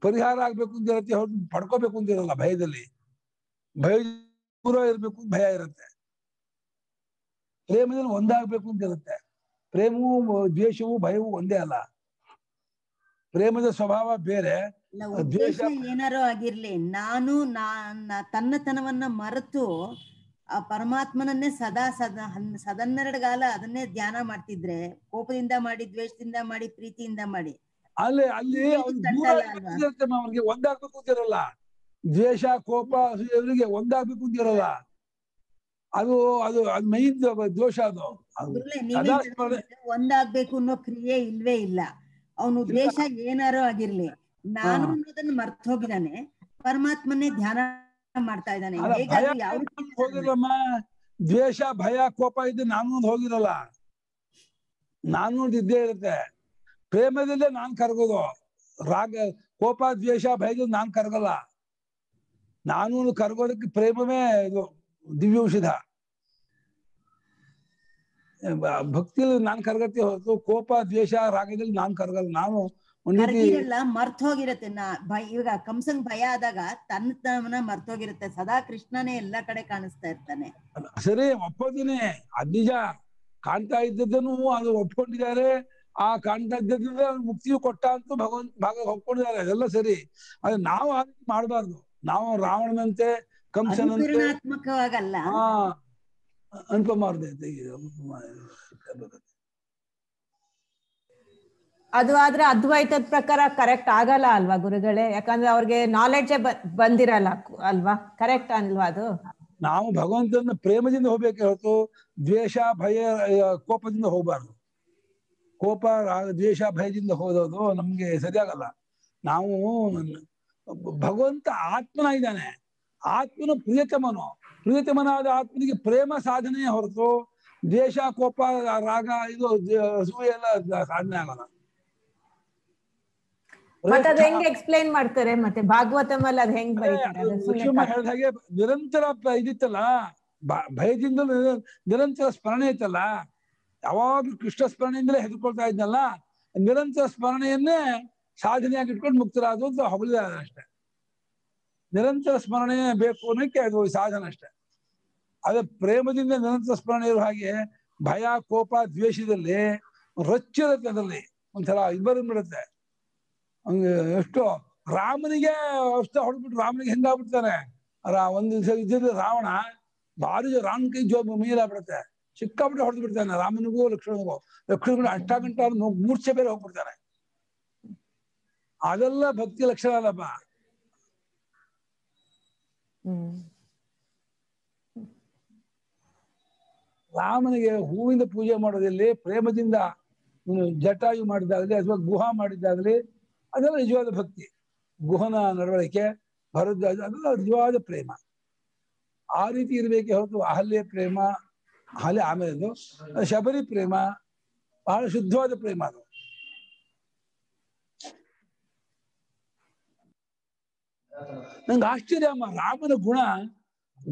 ಪರಿಹಾರ ಆಗ್ಬೇಕು ಅಂತ ಇರತ್ತೆ ಹೊರತು ಪಡ್ಕೋಬೇಕು ಅಂತ ಇರಲ್ಲ. ಭಯದಲ್ಲಿ ಭಯ ದೂರ ಇರ್ಬೇಕು, ಭಯ ಇರುತ್ತೆ. ಪ್ರೇಮದಲ್ಲಿ ಒಂದಾಗ್ಬೇಕು ಅಂತ ಇರುತ್ತೆ. ಪ್ರೇಮವೂ ದ್ವೇಷವೂ ಭಯವೂ ಒಂದೇ ಅಲ್ಲ, ಪ್ರೇಮದ ಸ್ವಭಾವ ಬೇರೆ. ದ್ವೇಷ ಏನಾರೋ ಆಗಿರ್ಲಿ, ನಾನು ತನ್ನತನವನ್ನ ಮರೆತು ಆ ಪರಮಾತ್ಮನನ್ನೇ ಸದಾ ಸದಾ ಸದನ್ನೆರಡುಗಾಲ ಅದನ್ನೇ ಧ್ಯಾನ ಮಾಡ್ತಿದ್ರೆ, ಕೋಪದಿಂದ ಮಾಡಿ, ದ್ವೇಷದಿಂದ ಮಾಡಿ, ಪ್ರೀತಿಯಿಂದ ಮಾಡಿ, ಅಲ್ಲಿ ಅಲ್ಲಿ ಅವ್ರಿಗೆ ಒಂದಾಗ್ಬೇಕು ಅಂತ ಇರಲ್ಲ. ದ್ವೇಷ ಕೋಪ ಇವರಿಗೆ ಒಂದಾಗ್ಬೇಕು ಅಂತ ಇರಲ್ಲ. ಅದು ಅದು ಅದು ಮೈನ್ ದೋಷ. ಅದು ಒಂದಾಗ್ಬೇಕು ಅನ್ನೋ ಕ್ರಿಯೆ ಇಲ್ವೇ ಇಲ್ಲ. ಅವನು ಉದ್ದೇಶ ಏನಾರೋ ಆಗಿರ್ಲಿ, ನಾನು ಅನ್ನೋದನ್ನ ಮರ್ತ ಹೋಗಿದ್ದಾನೆ, ಪರಮಾತ್ಮನೇ ಧ್ಯಾನ ಮಾಡ್ತಾ ಇದ್ದಾನೆ. ಹೋಗಿರಮ್ಮ ದ್ವೇಷ ಭಯ ಕೋಪ ಇದ್ದು ನಾನು ಹೋಗಿರಲ್ಲ, ನಾನು ಇದ್ದೇ ಇರುತ್ತೆ. ಪ್ರೇಮದಲ್ಲೇ ನಾನ್ ಕರಗೋದು, ರಾಗ ಕೋಪ ದ್ವೇಷ ಭಯದ ನಾನ್ ಕರಗಲ್ಲ. ನಾನು ಕರಗೋದಕ್ಕೆ ಪ್ರೇಮವೇ ಇದು ದಿವ್ಯೌಷಧ. ಭಕ್ತಿಯಲ್ಲಿ ನಾನ್ ಕರಗತ್ತೆ ಹೊರತು ಕೋಪ ದ್ವೇಷ ರಾಗದಲ್ಲಿ ನಾನ್ ಕರಗಲ್ಲ. ನಾನು ಮರ್ತ ಹೋಗಿರತ್ತೆ. ಇವಾಗ ಕಂಸಂಗ್ ಭಯ ಆದಾಗ ತನ್ನ ಮರ್ತ ಹೋಗಿರುತ್ತೆ, ಸದಾ ಕೃಷ್ಣನೇ ಎಲ್ಲಾ ಕಡೆ ಕಾಣಿಸ್ತಾ ಇರ್ತಾನೆ. ಸರಿ ಒಪ್ಪೋದಿನೇ, ಅದ್ ನಿಜ. ಕಾಣ್ತಾ ಇದ್ದದ್ದನ್ನು ಅದು ಒಪ್ಕೊಂಡಿದ್ದಾರೆ, ಆ ಕಾಣ್ತಾ ಇದ್ದದ್ದ ಮುಕ್ತಿಯು ಕೊಟ್ಟ ಅಂತೂ ಭಗವಂತ ಭಾಗ ಒಪ್ಕೊಂಡಿದ್ದಾರೆ, ಅದೆಲ್ಲ ಸರಿ. ಆದ್ರೆ ನಾವು ಆ ರೀತಿ ಮಾಡಬಾರ್ದು. ನಾವು ರಾವಣನಂತೆ ಕಂಸನಾತ್ಮಕವಾಗಲ್ಲ. ಹಾ ಅನುಪಮ ಅದು. ಆದ್ರೆ ಅದ್ವೈತದ ಪ್ರಕಾರ ಕರೆಕ್ಟ್ ಆಗಲ್ಲ ಅಲ್ವಾ ಗುರುಗಳೇ, ಯಾಕಂದ್ರೆ ಅವ್ರಿಗೆ ನಾಲೆಡ್ಜೇ ಬಂದಿರಲ್ಲ ಅಲ್ವಾ, ಕರೆಕ್ಟ್ ಅಲ್ವಾ ಅದು. ನಾವು ಭಗವಂತನ ಪ್ರೇಮದಿಂದ ಹೋಗ್ಬೇಕೆ ಹೊರತು ದ್ವೇಷ ಭಯ ಕೋಪದಿಂದ ಹೋಗ್ಬಾರ್ದು. ಕೋಪ ದ್ವೇಷ ಭಯದಿಂದ ಹೋದೋದು ನಮ್ಗೆ ಸರಿಯಾಗಲ್ಲ. ನಾವು ಭಗವಂತ ಆತ್ಮನಾಗಿದ್ದಾನೆ, ಆತ್ಮನು ಪ್ರಿಯತಮನು. ಪ್ರಿಯತಮನಾದ ಆತ್ಮನಿಗೆ ಪ್ರೇಮ ಸಾಧನೆಯ ಹೊರತು ದ್ವೇಷ ಕೋಪ ರಾಗ ಇದು ಅಸೂಯೆ ಎಲ್ಲ ಸಾಧನೆ ಆಗಲ್ಲ. ಮತ್ತೆ ಅದ್ ಹೆಂಗ್ ಎಕ್ಸ್ಪ್ಲೈನ್ ಮಾಡ್ತಾರೆ ಮತ್ತೆ ಭಾಗವತಮಲ್ಲಿ ಅದ್ ಹೆಂಗ್ ಹೇಳಿದ ಹಾಗೆ ನಿರಂತರ ಇದಿತ್ತಲ್ಲ, ಭಯದಿಂದ ನಿರಂತರ ಸ್ಮರಣೆ ಇತ್ತಲ್ಲ, ಯಾವಾಗ್ಲೂ ಕೃಷ್ಣ ಸ್ಮರಣೆಯಿಂದಲೇ ಹೆದರ್ಕೊಳ್ತಾ ಇದ್ನಲ್ಲ, ನಿರಂತರ ಸ್ಮರಣೆಯನ್ನೇ ಸಾಧನೆಯಾಗಿ ಇಟ್ಕೊಂಡು ಮುಕ್ತರಾದ್ರು ಅಂತ ಹೊಗಳಿದ್ದಾರೆ ಅಷ್ಟೇ. ನಿರಂತರ ಸ್ಮರಣೆ ಬೇಕು ಅನ್ನೋಕ್ಕೆ ಅದು ಸಾಧನ ಅಷ್ಟೆ. ಅದೇ ಪ್ರೇಮದಿಂದ ನಿರಂತರ ಸ್ಮರಣೆ ಇರೋ ಹಾಗೆ ಭಯ ಕೋಪ ದ್ವೇಷದಲ್ಲಿ ರೊಚ್ಚಿರುತ್ತೆ, ಅದರಲ್ಲಿ ಒಂಥರ ಇಬ್ಬರು ಬಿಡುತ್ತೆ. ಎಷ್ಟು ರಾಮನಿಗೆ ಅಷ್ಟ ಹೊಡ್ಬಿಟ್ಟು ರಾಮನಿಗೆ ಹೆಂಗಾಗ್ಬಿಡ್ತಾನೆ. ರಾ ಒಂದ್ ದಿವಸ ಇದ್ದಿದ್ದು ರಾವಣ ಭಾರಿ ರಾಮನ ಕೈ ಜೋ ಮೀರಾಗ್ಬಿಡುತ್ತೆ, ಸಿಕ್ಕಾಬಿಟ್ಟು ಹೊಡೆದು ಬಿಡ್ತಾನೆ ರಾಮನಿಗೂ ಲಕ್ಷ್ಮಣನಿಗೂ. ಲಕ್ಷ್ಮಣ ಅಷ್ಟ ಗಂಟೆ ಅವ್ರು ಮೂರ್ಛೆ ಬೇರೆ ಹೋಗ್ಬಿಡ್ತಾನೆ. ಅದೆಲ್ಲ ಭಕ್ತಿ ಲಕ್ಷಣ ಅಲ್ಲಪ್ಪ. ರಾಮನಿಗೆ ಹೂವಿಂದ ಪೂಜೆ ಮಾಡೋದಿಲ್ಲಿ ಪ್ರೇಮದಿಂದ ಜಟಾಯು ಮಾಡಿದಾಗಲಿ ಅಥವಾ ಗುಹಾ ಮಾಡಿದಾಗಲಿ ಅದೆಲ್ಲ ನಿಜವಾದ ಭಕ್ತಿ. ಗುಹನ ನಡವಳಿಕೆ ಭರದ ಅದೆಲ್ಲ ನಿಜವಾದ ಪ್ರೇಮ. ಆ ರೀತಿ ಇರಬೇಕೇ ಹೊರತು ಅಹಲ್ಯ ಪ್ರೇಮ, ಅಹಲ್ಯ ಆಮೇಲೆ ಶಬರಿ ಪ್ರೇಮ ಬಹಳ ಶುದ್ಧವಾದ ಪ್ರೇಮ ಅದು. ನಂಗೆ ಆಶ್ಚರ್ಯ, ಅಮ್ಮ ರಾಮನ ಗುಣ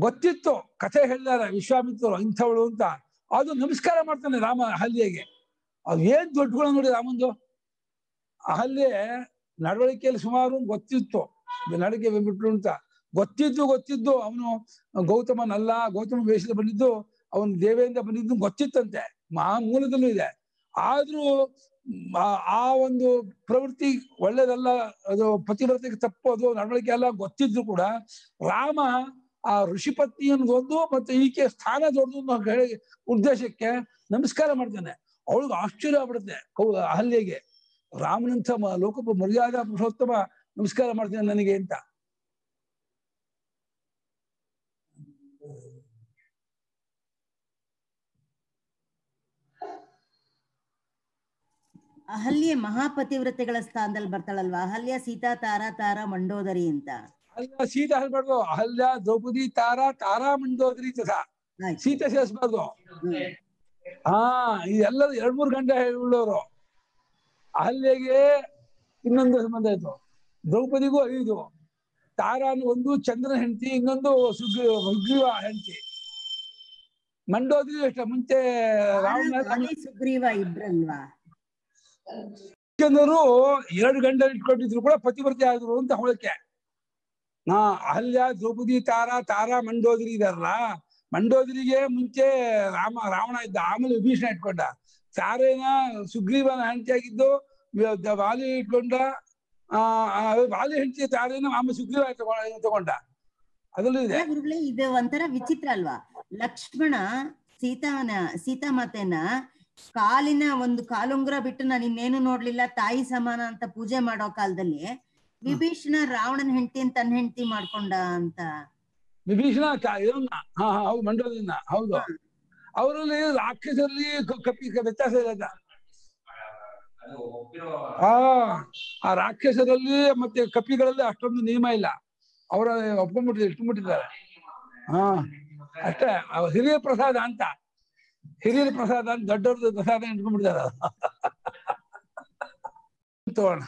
ಗೊತ್ತಿತ್ತು, ಕಥೆ ಹೇಳಿದಾರೆ ವಿಶ್ವಾಮಿತ್ರರು ಇಂಥವಳು ಅಂತ. ಅದು ನಮಸ್ಕಾರ ಮಾಡ್ತಾನೆ ರಾಮ ಅಹಲ್ಯೆಗೆ. ಅದು ಏನ್ ದೊಡ್ಡ ಗುಣ ನೋಡಿ ರಾಮಂದು. ಅಹಲ್ಯೆ ನಡವಳಿಕೆಯಲ್ಲಿ ಸುಮಾರು ಗೊತ್ತಿತ್ತು, ನಡಕೆ ಬಿಟ್ಲು ಅಂತ ಗೊತ್ತಿದ್ದು ಗೊತ್ತಿದ್ದು ಅವನು ಗೌತಮನಲ್ಲ, ಗೌತಮ ವೇಷದಲ್ಲಿ ಬಂದಿದ್ದು, ಅವನು ದೇವೆಯಿಂದ ಬಂದಿದ್ದು ಗೊತ್ತಿತ್ತಂತೆ, ಮಹಾಮೂಲದಲ್ಲೂ ಇದೆ. ಆದ್ರೂ ಆ ಒಂದು ಪ್ರವೃತ್ತಿ ಒಳ್ಳೇದಲ್ಲ, ಅದು ಪತಿವ್ರತೆಗೆ ತಪ್ಪೋದು, ನಡವಳಿಕೆ ಎಲ್ಲ ಗೊತ್ತಿದ್ರು ಕೂಡ ರಾಮ ಆ ಋಷಿಪತ್ನಿಯನ್ನು ದೊಡ್ದು ಮತ್ತೆ ಈಕೆ ಸ್ಥಾನ ದೊಡ್ದು ಹೇಳಿ ಉದ್ದೇಶಕ್ಕೆ ನಮಸ್ಕಾರ ಮಾಡ್ತಾನೆ. ಅವಳಿಗೆ ಆಶ್ಚರ್ಯ ಆಗ್ಬಿಡುತ್ತೆ ಕೌ ಅಹಲ್ಯೆಗೆ, ರಾಮನಂಥ ಲೋಕಪ್ಪ ಮರ್ಯಾದಾ ಪುರುಷೋತ್ತಮ ನಮಸ್ಕಾರ ಮಾಡ್ತಾನೆ ನನಗೆ ಅಂತ. ಅಹಲ್ಯ ಮಹಾಪತಿವ್ರತೆಗಳ ಸ್ಥಾನದಲ್ಲಿ ಬರ್ತಾಳಲ್ವಾ? ಅಹಲ್ಯ ಸೀತಾ ತಾರಾ ತಾರಾ ಮಂಡೋದರಿ ಅಂತ. ಅಲ್ಲ, ಸೀತಾ ಹೇಳ್ಬಾರ್ದು, ಅಹಲ್ಯ ದ್ರೌಪದಿ ತಾರಾ ತಾರಾ ಮಂಡೋದರಿ ತಥಾ, ಸೀತಾ ಸೇರಿಸಬಾರ್ದು. ಹಾ, ಇದೆಲ್ಲ ಎರಡ್ ಮೂರ್ ಗಂಟೆ ಹೇಳೋರು. ಅಹಲ್ಯಗೆ ಇನ್ನೊಂದು ಸಂಬಂಧ ಆಯ್ತು, ದ್ರೌಪದಿಗೂ ಐದು. ತಾರಾನು ಒಂದು ಚಂದ್ರನ ಹೆಂಡತಿ, ಇನ್ನೊಂದು ಸುಗ್ರೀವ ಹೆಂಡತಿ. ಮಂಡೋದರಿ ಅಷ್ಟ ಮುಂಚೆ ರಾವಣ ಸುಗ್ರೀವ ಇಬ್ರಲ್ವಾ? ಜನರು ಎರಡು ಗಂಟೆ ಇಟ್ಕೊಂಡಿದ್ರು ಕೂಡ ಪತಿವ್ರತೆ ಆದ್ರು ಅಂತ ಹೋಳಕ್ಕೆ. ಹಾ, ಅಹಲ್ಯ ದ್ರೌಪದಿ ತಾರಾ ತಾರಾ ಮಂಡೋದರಿ ಇದಾರಲ್ಲ, ಮಂಡೋದರಿಗೆ ಮುಂಚೆ ರಾಮ ರಾವಣ ಇದ್ದ, ಆಮೇಲೆ ವಿಭೀಷಣ ಇಟ್ಕೊಂಡ. ತಾರೇನ ಸುಗ್ರೀವನ ಹೆಂಡತಿ ಆಗಿದ್ದು ವಾಲಿ ಇಟ್ಕೊಂಡ, ಆ ವಾಲಿ ಹೆಂಡತಿ ತಾರೇನ ಆಮೇಲೆ ಸುಗ್ರೀವ ತಗೊಂಡ. ಅದಲ್ಲೂ ಇದೆ. ಇದು ಒಂಥರ ವಿಚಿತ್ರ ಅಲ್ವಾ? ಲಕ್ಷ್ಮಣ ಸೀತಾನ ಸೀತಾಮಾತೆನ ಕಾಲಿನ ಒಂದು ಕಾಲುಂಗುರ ಬಿಟ್ಟು ನಾನು ಇನ್ನೇನು ನೋಡ್ಲಿಲ್ಲ, ತಾಯಿ ಸಮಾನ ಅಂತ ಪೂಜೆ ಮಾಡೋ ಕಾಲದಲ್ಲಿ ವಿಭೀಷಣ ರಾವಣನ ಹೆಂಡತಿ ತನ್ನ ಹೆಂಡತಿ ಮಾಡ್ಕೊಂಡ ಅಂತ. ವಿಭೀಷಣ ಮಂಡೋದನ್ನ ಹೌದು, ಅವರಲ್ಲಿ ರಾಕ್ಷಸರಲ್ಲಿ ಕಪ್ಪಿ ವ್ಯತ್ಯಾಸ ಇದೆ. ಹಾ, ಆ ರಾಕ್ಷಸರಲ್ಲಿ ಮತ್ತೆ ಕಪಿಗಳಲ್ಲಿ ಅಷ್ಟೊಂದು ನಿಯಮ ಇಲ್ಲ, ಅವರ ಒಪ್ಕೊಂಡ್ಬಿಟ್ಟಿದ್ದಾರೆ, ಇಟ್ಕೊಂಡ್ಬಿಟ್ಟಿದ್ದಾರೆ. ಹಾ, ಅಷ್ಟೇ ಹಿರಿಯ ಪ್ರಸಾದ ಅಂತ, ಹಿರಿಯರ ಪ್ರಸಾದ ಅಂತ ದೊಡ್ಡವ್ರದ್ದು ಪ್ರಸಾದ ಇಟ್ಕೊಂಡ್ಬಿಡ್ತಾರ ತಗೋಣ.